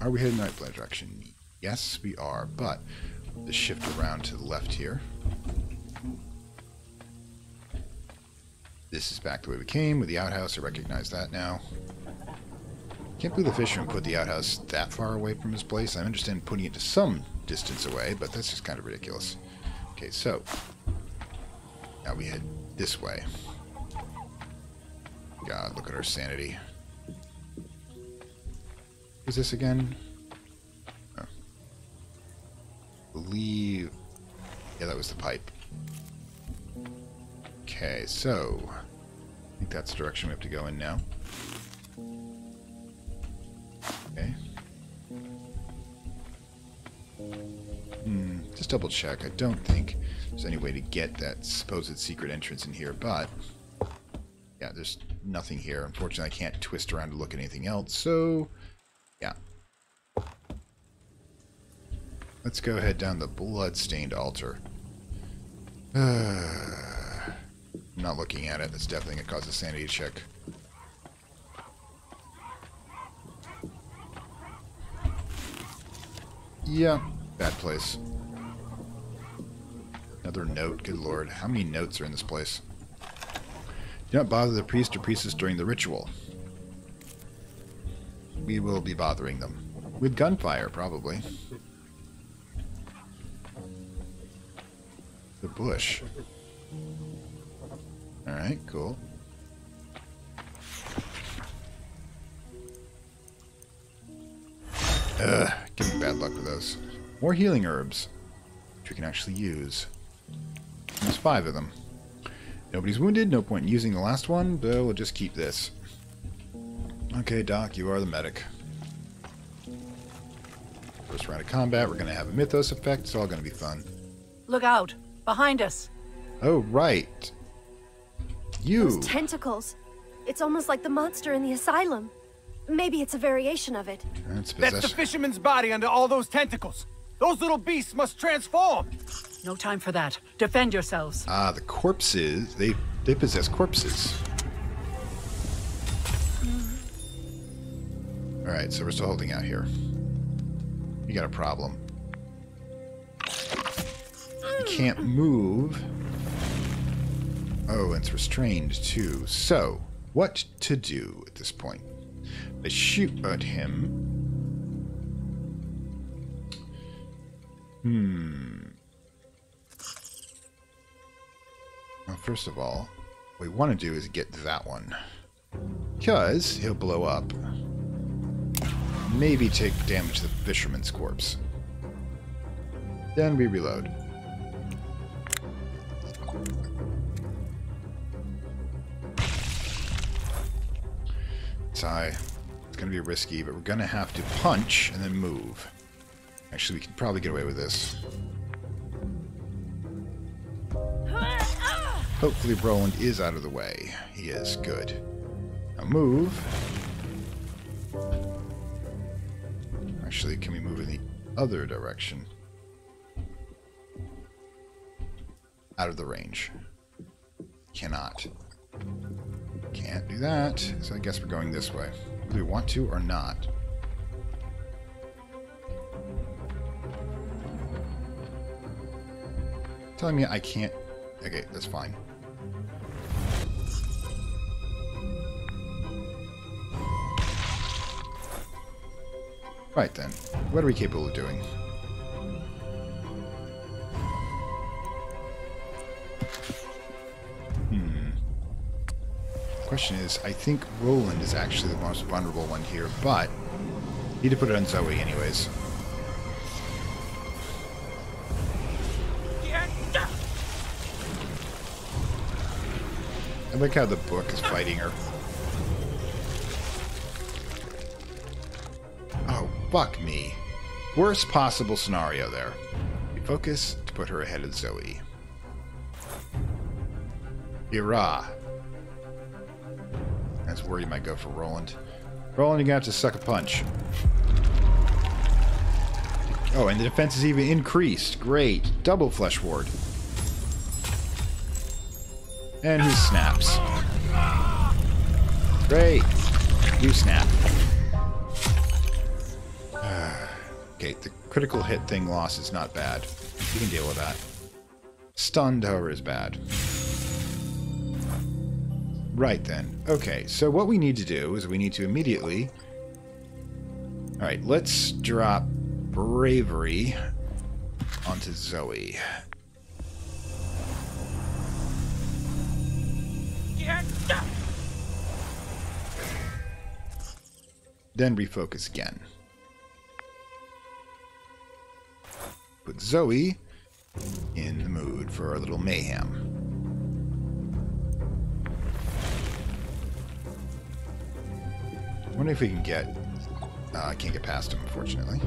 Are we heading in the right direction? Yes, we are, but let's shift around to the left here. This is back the way we came with the outhouse. I recognize that now. Can't believe the fisherman put the outhouse that far away from his place. I understand putting it to some distance away, but that's just kind of ridiculous. Okay, so now we head this way. God, look at our sanity. Is this again? Oh. Believe... Yeah, that was the pipe. Okay, so I think that's the direction we have to go in now. Okay. Just double check. I don't think there's any way to get that supposed secret entrance in here, but yeah, there's nothing here. Unfortunately, I can't twist around to look at anything else, so yeah. Let's go head down the blood-stained altar. I'm not looking at it. That's definitely going to cause a sanity check. Yeah, bad place. Another note, good lord. How many notes are in this place? Do not bother the priest or priestess during the ritual. We will be bothering them. With gunfire, probably. The bush. Alright, cool. Ugh, getting bad luck with those. More healing herbs, which we can actually use. There's 5 of them. Nobody's wounded, no point in using the last one, but we'll just keep this. Okay, Doc, you are the medic. First round of combat, we're going to have a Mythos effect, it's all going to be fun. Look out, behind us! Oh, right. You! Those tentacles! It's almost like the monster in the asylum. Maybe it's a variation of it. That's the fisherman's body under all those tentacles. Those little beasts must transform. No time for that. Defend yourselves. Ah, the corpses. They possess corpses. All right, so we're still holding out here. You got a problem. You can't move. Oh, and it's restrained too. So, what to do at this point? Let's shoot at him. Well, first of all, what we want to do is get that one. Because he'll blow up. Maybe take damage to the fisherman's corpse. Then we reload. It's going to be risky, but we're going to have to punch and then move. Actually, we can probably get away with this. Hopefully Roland is out of the way. He is. Good. Now move. Actually, can we move in the other direction? Out of the range. Cannot. Can't do that. So I guess we're going this way. Do we want to or not? Telling me I can't. Okay, that's fine. Right then, what are we capable of doing? Question is, I think Roland is actually the most vulnerable one here, but need to put it on Zoe anyways. I like how the book is fighting her. Oh, fuck me. Worst possible scenario there. We focus to put her ahead of Zoe. Hurrah. That's where you might go for Roland. Roland, you're gonna have to suck a punch. Oh, and the defense is even increased. Great. Double Flesh Ward. And he snaps. Great. You snap. Okay, the critical hit thing loss is not bad. You can deal with that. Stunned, however, is bad. Right then. Okay, so what we need to do is we need to immediately... Alright, let's drop Bravery onto Zoe. Then refocus again. Put Zoe in the mood for our little mayhem. I wonder if we can get... I can't get past him, unfortunately.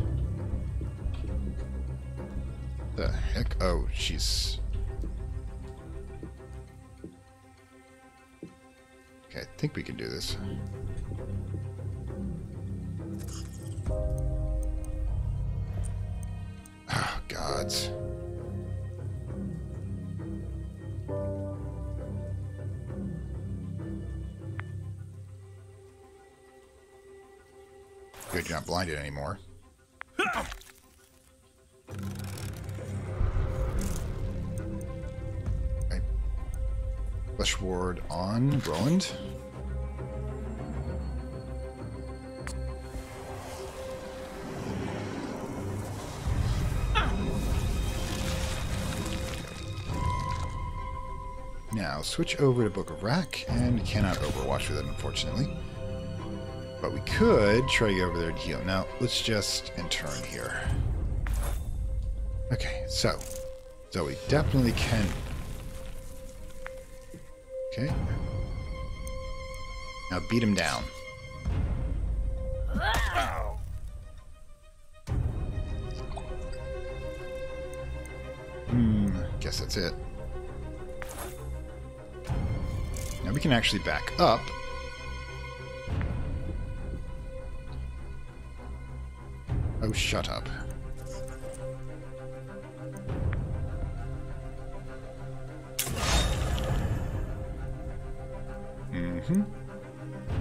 The heck? Oh, she's... Okay, I think we can do this. Oh, gods. Good, you're not blinded anymore. Okay. Flesh Ward on Roland. Now, switch over to Book of Rak, and cannot overwatch with it, unfortunately. But we could try to get over there and heal. Now, let's just intern here. Okay, so we definitely can... Okay. Now beat him down. Ow. Guess that's it. Now we can actually back up. Oh, shut up.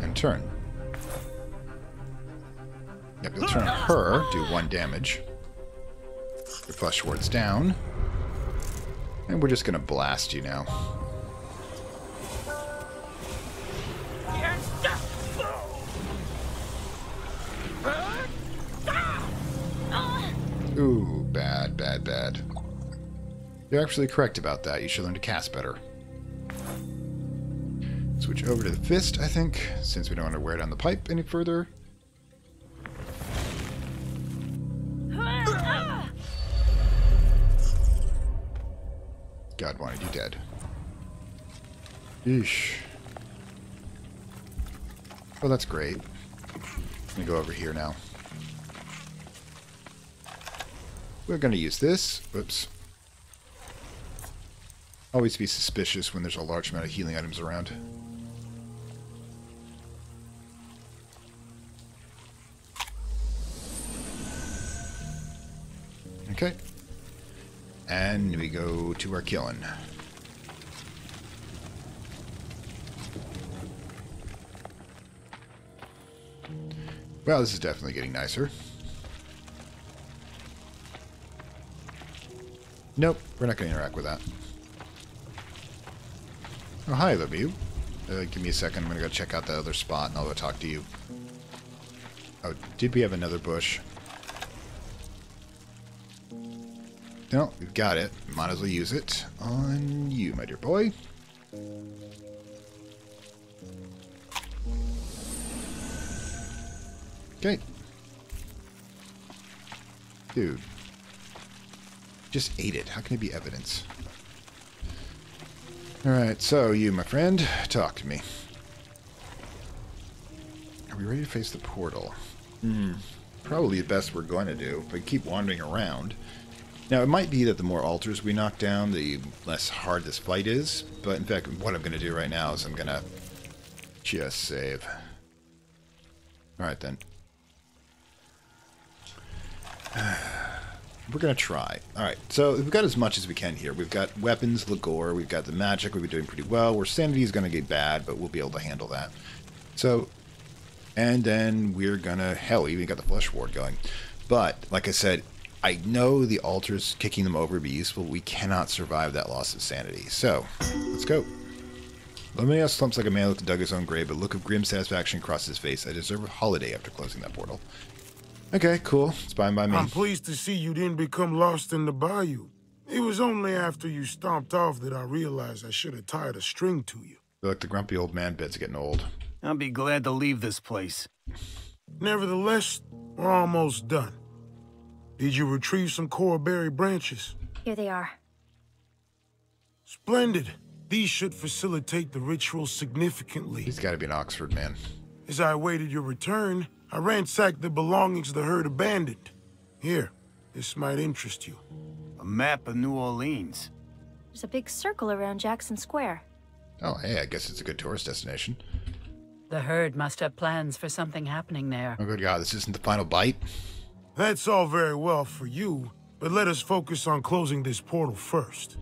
And turn. Yep, you'll turn on her, do 1 damage. Your Flesh Ward's down. And we're just gonna blast you now. Ooh, bad, bad, bad. You're actually correct about that. You should learn to cast better. Switch over to the fist, I think, since we don't want to wear down the pipe any further. God wanted you dead. Eesh. Oh, that's great. Let me go over here now. We're going to use this. Oops. Always be suspicious when there's a large amount of healing items around. Okay. And we go to our killing. Well, this is definitely getting nicer. Nope, we're not going to interact with that. Oh, hi, Lamia. Give me a second. I'm going to go check out that other spot, and I'll go talk to you. Oh, did we have another bush? No, we've got it. Might as well use it on you, my dear boy. Okay. Dude. Just ate it. How can it be evidence? Alright, so you, my friend, talk to me. Are we ready to face the portal? Hmm. Probably the best we're going to do, but keep wandering around. Now, it might be that the more altars we knock down, the less hard this fight is. But, in fact, what I'm going to do right now is I'm going to just save. Alright, then. We're going to try. Alright, so we've got as much as we can here. We've got weapons, Lagore, we've got the magic, we've been doing pretty well. Our sanity is going to get bad, but we'll be able to handle that. So, and then we're going to... Hell, even got the Flesh Ward going. But, like I said, I know the altars, kicking them over would be useful. We cannot survive that loss of sanity. So, let's go. Lamia slumps like a man who dug his own grave, a look of grim satisfaction crosses his face. I deserve a holiday after closing that portal. Okay, cool. It's fine by me. I'm pleased to see you didn't become lost in the bayou. It was only after you stomped off that I realized I should have tied a string to you. You're like the grumpy old man bed's getting old. I'll be glad to leave this place. Nevertheless, we're almost done. Did you retrieve some coralberry branches? Here they are. Splendid. These should facilitate the ritual significantly. He's got to be an Oxford man. As I awaited your return, I ransacked the belongings the herd abandoned. Here, this might interest you. A map of New Orleans. There's a big circle around Jackson Square. Oh, hey, I guess it's a good tourist destination. The herd must have plans for something happening there. Oh, good God, this isn't the final bite? That's all very well for you, but let us focus on closing this portal first.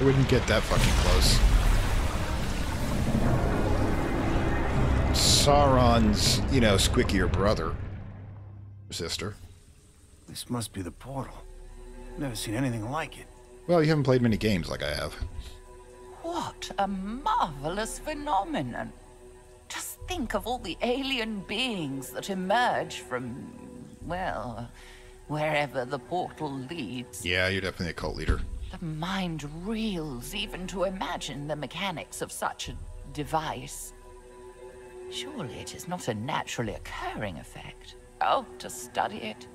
I wouldn't get that fucking close. Sauron's, you know, squickier brother. Sister. This must be the portal. Never seen anything like it. Well, you haven't played many games like I have. What a marvelous phenomenon. Just think of all the alien beings that emerge from, well, wherever the portal leads. Yeah, you're definitely a cult leader. The mind reels even to imagine the mechanics of such a device. Surely it is not a naturally occurring effect. Oh, to study it.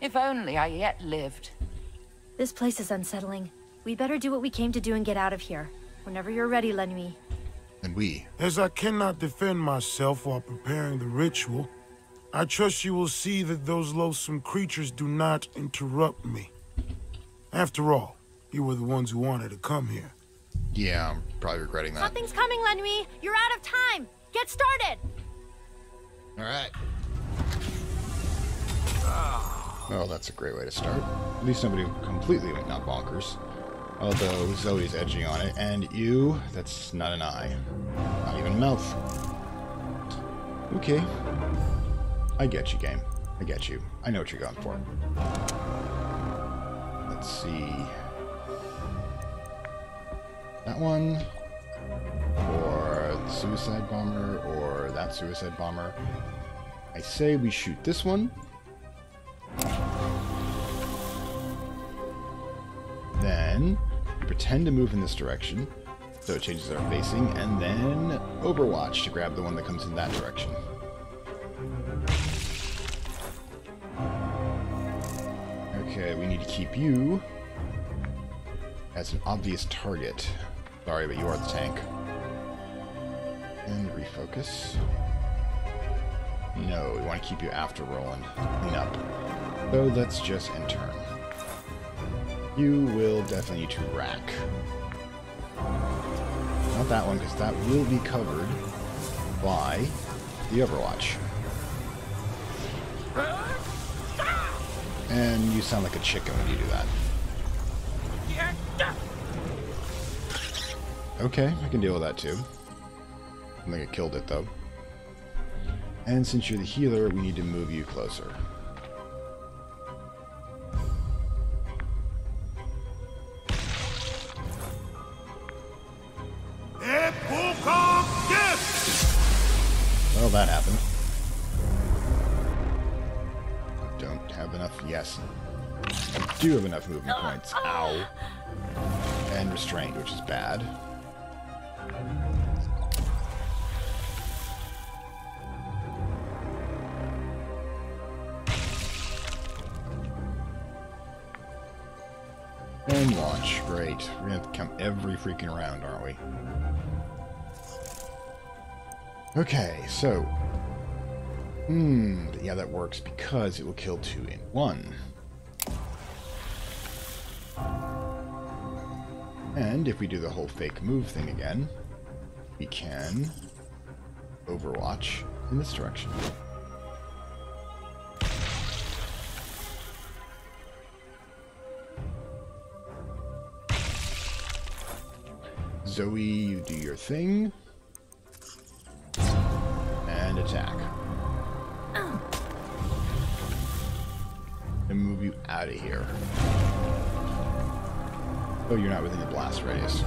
If only I yet lived. This place is unsettling. We better do what we came to do and get out of here. Whenever you're ready, Lunway. And we. As I cannot defend myself while preparing the ritual, I trust you will see that those loathsome creatures do not interrupt me. After all, you were the ones who wanted to come here. Yeah, I'm probably regretting that. Something's coming, Lunway. You're out of time. Get started. All right. Well, that's a great way to start. At least somebody completely went not bonkers. Although Zoe's edging on it, and you, that's not an eye. Not even a mouth. Okay. I get you, game. I get you. I know what you're going for. Let's see. That one, or the suicide bomber, or that suicide bomber. I say we shoot this one. Then, pretend to move in this direction, so it changes our facing, and then Overwatch to grab the one that comes in that direction. Okay, we need to keep you as an obvious target. Sorry, but you are the tank. And refocus. No, we want to keep you after rolling. Clean up. So let's just intern. You will definitely need to rack. Not that one, because that will be covered by the Overwatch. And you sound like a chicken when you do that. Okay, I can deal with that too. I think I killed it though. And since you're the healer, we need to move you closer. Well, that happened. I don't have enough. Yes. I do have enough movement points. Ow. And restrained, which is bad. And launch. Great. We're going to have to come every freaking round, aren't we? Okay, so... yeah, that works because it will kill two in one. And if we do the whole fake move thing again, we can overwatch in this direction. Zoe, you do your thing. And attack. And move you out of here. Oh, you're not within the blast radius. You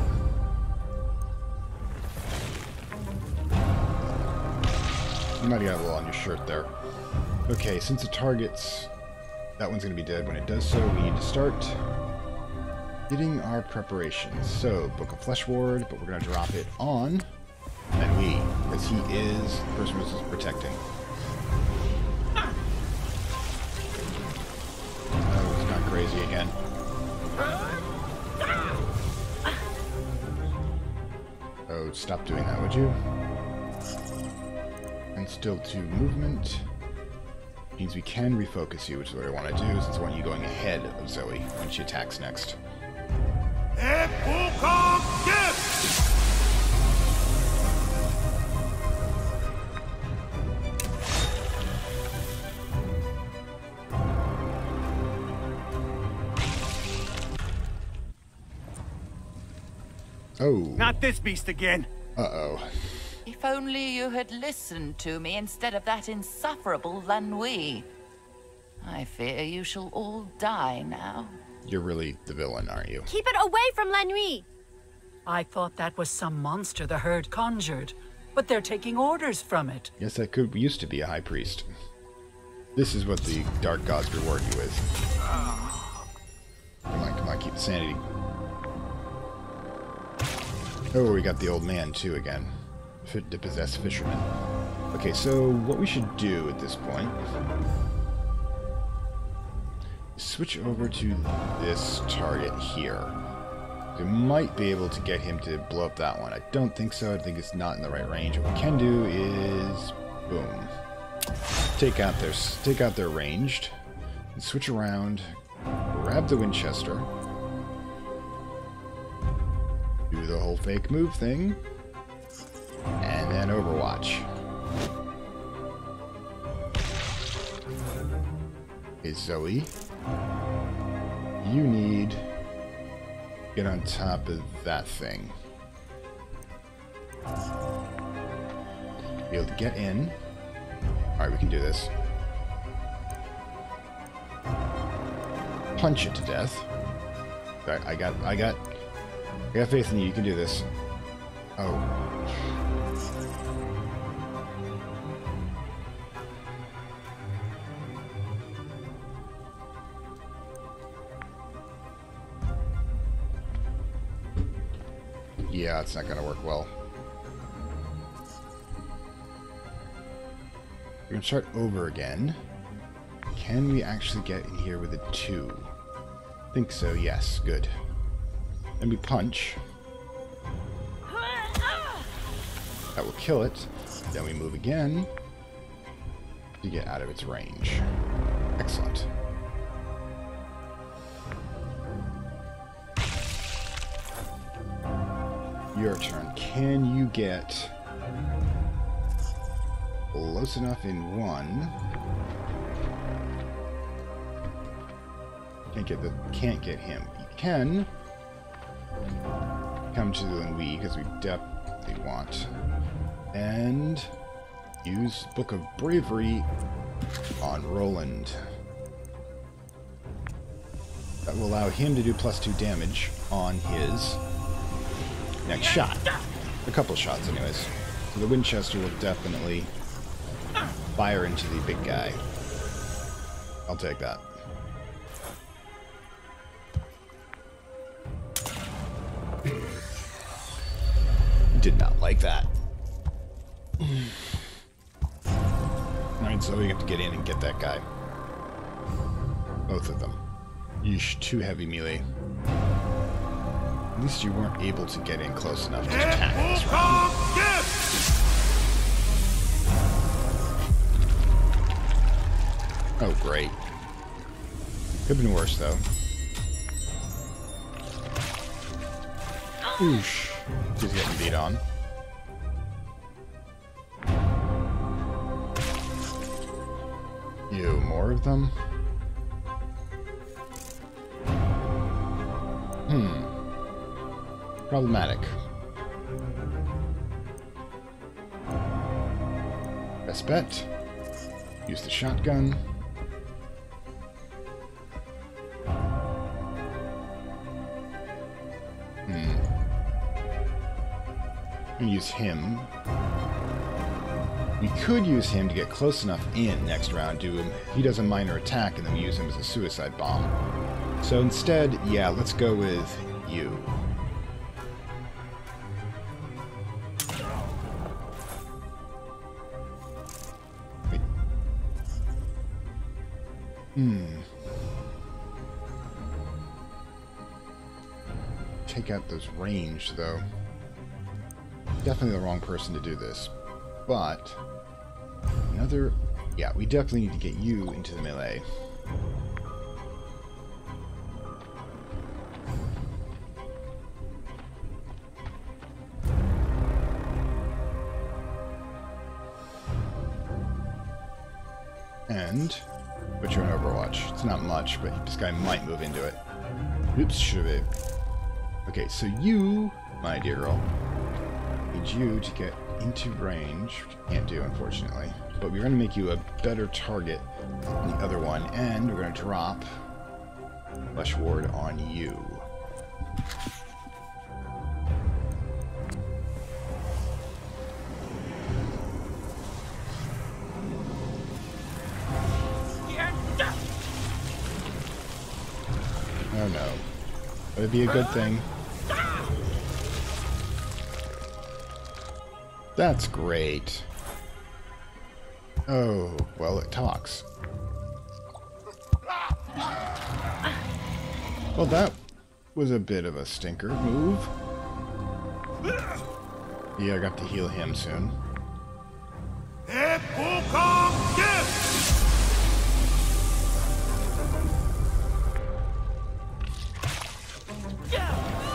might have got a little on your shirt there. Okay, since the target's... that one's going to be dead when it does so, we need to start getting our preparations. So, Book of Flesh Ward, but we're going to drop it on Lunway, because he is the person who's protecting. Oh, it's not crazy again. Oh, stop doing that, would you? And still two movement. Means we can refocus you, which is what I want to do, since I want you going ahead of Zoe when she attacks next. Oh. Not this beast again. Uh-oh. If only you had listened to me instead of that insufferable Lunway. I fear you shall all die now. You're really the villain, aren't you? Keep it away from Lunway. I thought that was some monster the herd conjured, but they're taking orders from it. Yes, that could used to be a high priest. This is what the dark gods reward you with. Come on, keep the sanity. Oh, we got the old man, too, again. Fit to possess fishermen. Okay, so what we should do at this point... is switch over to this target here. We might be able to get him to blow up that one. I don't think so. I think it's not in the right range. What we can do is... boom. Take out their ranged. And switch around. Grab the Winchester. Do the whole fake move thing, and then overwatch. Hey, Zoe, you need to get on top of that thing. Be able to get in. Alright, we can do this. Punch it to death. I got faith in you. You can do this. Oh. Yeah, it's not going to work well. We're going to start over again. Can we actually get in here with a 2? I think so, yes. Good. And we punch. That will kill it. Then we move again to get out of its range. Excellent. Your turn. Can you get close enough in one? Can't get him. You can come to the Lunway, because we definitely want, and use Book of Bravery on Roland. That will allow him to do +2 damage on his next shot. A couple shots, anyways. So the Winchester will definitely fire into the big guy. I'll take that. Did not like that. Alright, so we have to get in and get that guy. Both of them. Yeesh, too heavy melee. At least you weren't able to get in close enough to attack this round. Oh, great. Could have been worse, though. Oosh. He's getting beat on. Ew, more of them? Problematic. Best bet. Use the shotgun. Use him. We could use him to get close enough in next round. Do him. He does a minor attack, and then we use him as a suicide bomb. So instead, yeah, let's go with you. Take out those range, though. Definitely the wrong person to do this, but another... Yeah, we definitely need to get you into the melee. And put you on Overwatch. It's not much, but this guy might move into it. Oops, should have. Okay, so you, my dear girl, need you to get into range, which you can't do, unfortunately. But we're going to make you a better target than the other one, and we're going to drop Flesh Ward on you. Oh no. That would be a good thing. That's great. Oh, well, it talks. Well, that was a bit of a stinker move. Yeah, I got to heal him soon.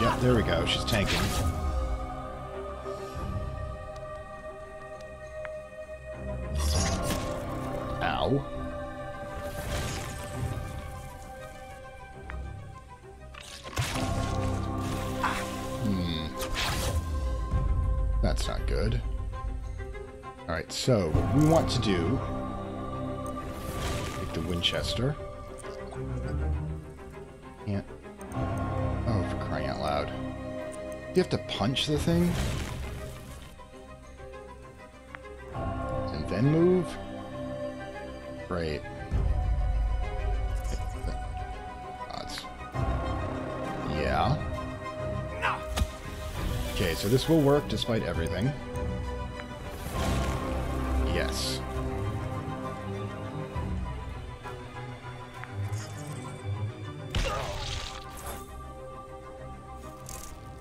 Yep, there we go. She's tanking. That's not good. Alright, so what we want to do, take the Winchester. Can't. Oh, for crying out loud. You have to punch the thing? And then move? Great. Odds. Yeah. Okay, so this will work despite everything. Yes.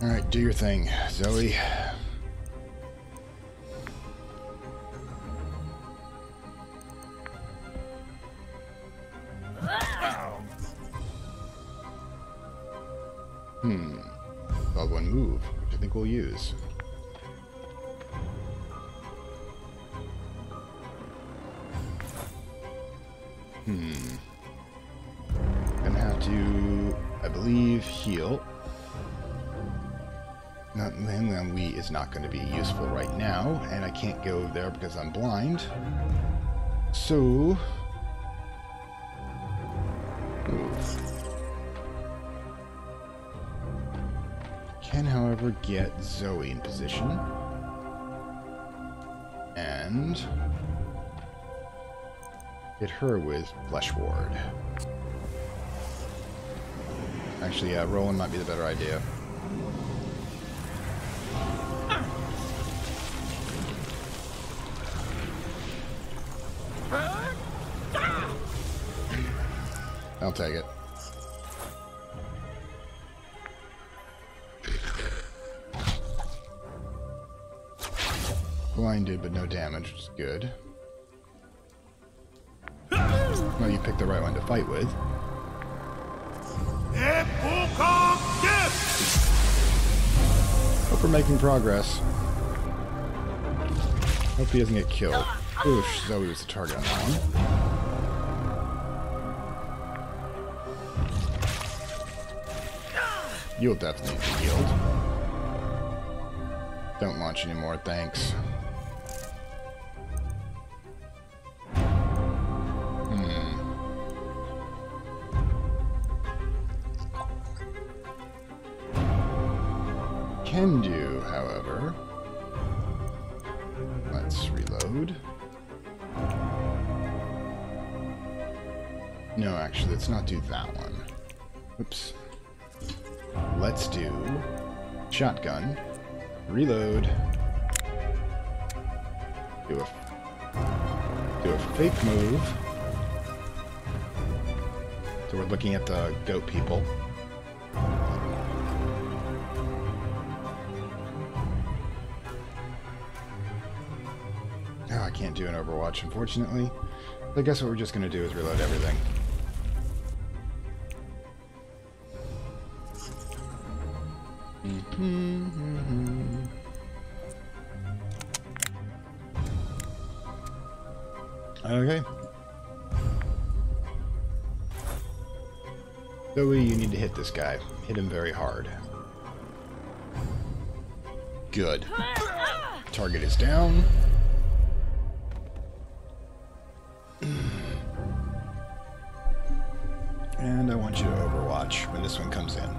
Alright, do your thing, Zoe. Got one move, which I think we'll use. Gonna have to, I believe, heal. Not Lan Wee is not going to be useful right now, and I can't go there because I'm blind. So, can, however, get Zoe in position, and hit her with Flesh Ward. Actually, yeah, rolling might be the better idea. I'll take it. Blinded, but no damage, which is good. Well, you picked the right one to fight with. Hope we're making progress. Hope he doesn't get killed. Oosh, Zoe was the target on that one. You'll definitely be healed. Don't launch anymore, thanks. Can do, however. Let's reload. No, actually, let's not do that one. Oops. Let's do shotgun, reload, do a fake move. So we're looking at the goat people. Can't do an Overwatch, unfortunately. But I guess what we're just going to do is reload everything. Okay. Zoe, you need to hit this guy. Hit him very hard. Good. Target is down. And I want you to overwatch when this one comes in.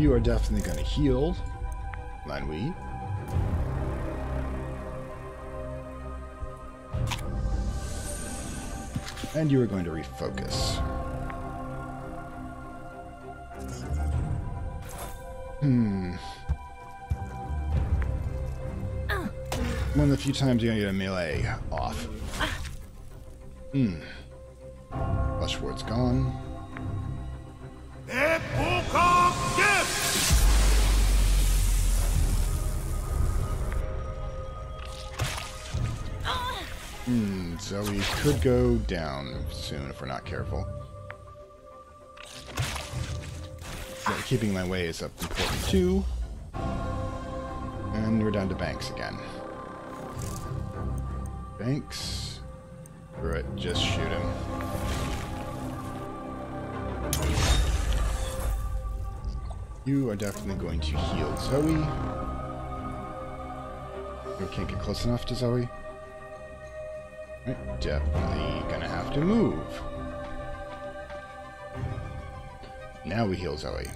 You are definitely going to heal, Lunway. And you are going to refocus. One of the few times you're going to get a melee off. Fleshward's gone. Zoe could go down soon if we're not careful. So keeping my way is up important too. And we're down to Banks again. Banks. Screw it, just shoot him. You are definitely going to heal Zoe. You can't get close enough to Zoe. Right, definitely gonna have to move. Now we heal Zoe.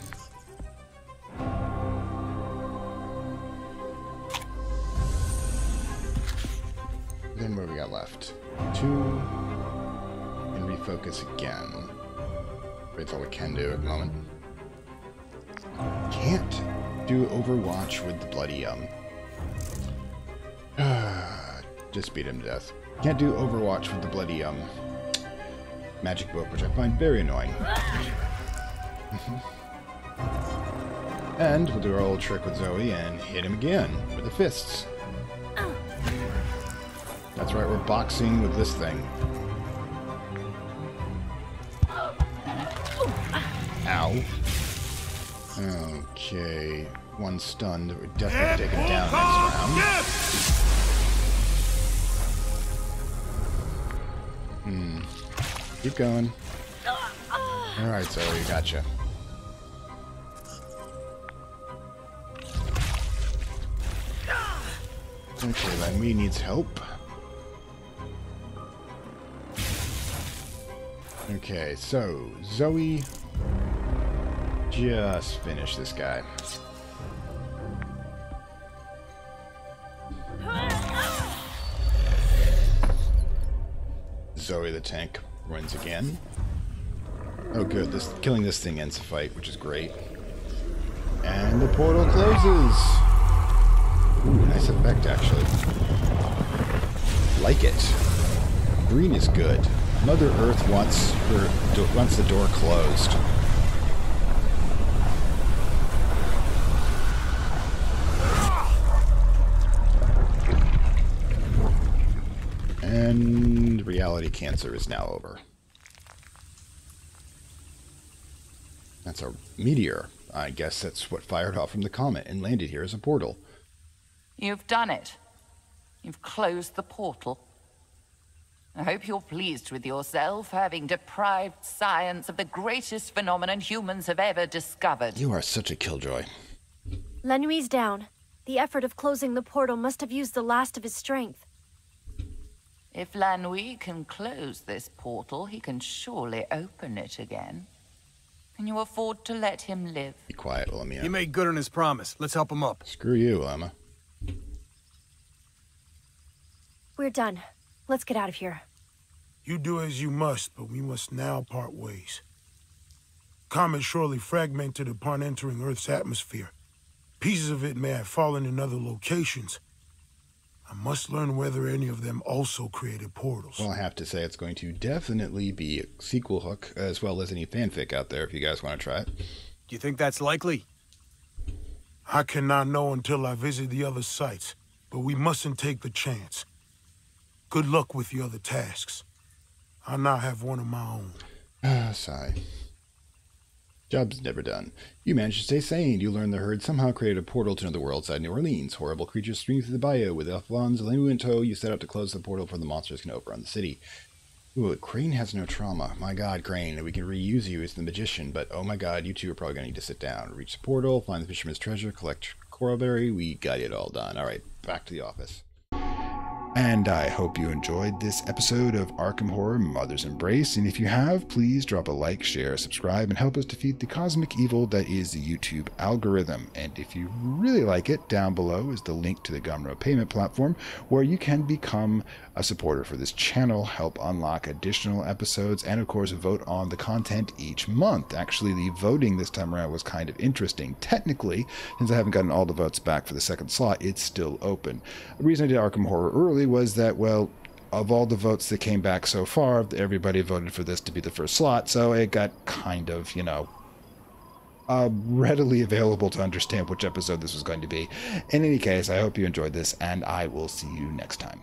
Then what do we got left? 2. And refocus again. That's all we can do at the moment. Can't do Overwatch with the bloody just beat him to death. Can't do Overwatch with the bloody magic book, which I find very annoying. And we'll do our old trick with Zoe and hit him again with the fists. That's right, we're boxing with this thing. Ow. Okay. One stunned. We're definitely taking down next round. Keep going. Alright, so we gotcha. Okay, Lamia needs help. Okay, so Zoe just finished this guy. Zoe the tank wins again. Oh good, this killing this thing ends the fight, which is great. And the portal closes. Ooh, nice effect actually. Like it. Green is good. Mother Earth wants the door closed. And reality cancer is now over. That's a meteor. I guess that's what fired off from the comet and landed here as a portal. You've done it. You've closed the portal. I hope you're pleased with yourself, having deprived science of the greatest phenomenon humans have ever discovered. You are such a killjoy. Lenui's down. The effort of closing the portal must have used the last of his strength. If Lanui can close this portal, he can surely open it again. Can you afford to let him live? Be quiet, Lamia. He made good on his promise. Let's help him up. Screw you, Lamia. We're done. Let's get out of here. You do as you must, but we must now part ways. Comet surely fragmented upon entering Earth's atmosphere. Pieces of it may have fallen in other locations. I must learn whether any of them also created portals. Well, I have to say it's going to definitely be a sequel hook, as well as any fanfic out there if you guys want to try it. Do you think that's likely? I cannot know until I visit the other sites, but we mustn't take the chance. Good luck with the other tasks. I now have one of my own. Sigh. Job's never done. You managed to stay sane. You learned the herd somehow created a portal to another world outside New Orleans. Horrible creatures stream through the bayou. With Elflon's Lenu in tow, you set out to close the portal for the monsters can overrun the city. Ooh, Crane has no trauma. My god, Crane, we can reuse you as the magician, but oh my god, you two are probably going to need to sit down. Reach the portal, find the fisherman's treasure, collect coralberry. We got it all done. Alright, back to the office. And I hope you enjoyed this episode of Arkham Horror Mother's Embrace, and if you have, please drop a like, share, subscribe, and help us defeat the cosmic evil that is the YouTube algorithm. And if you really like it, down below is the link to the Gumroad payment platform where you can become a supporter for this channel, help unlock additional episodes, and of course vote on the content each month. Actually, the voting this time around was kind of interesting. Technically, since I haven't gotten all the votes back for the second slot, it's still open. The reason I did Arkham Horror early was that, well, of all the votes that came back so far, everybody voted for this to be the first slot, so it got kind of, you know, readily available to understand which episode this was going to be. In any case, I hope you enjoyed this, and I will see you next time.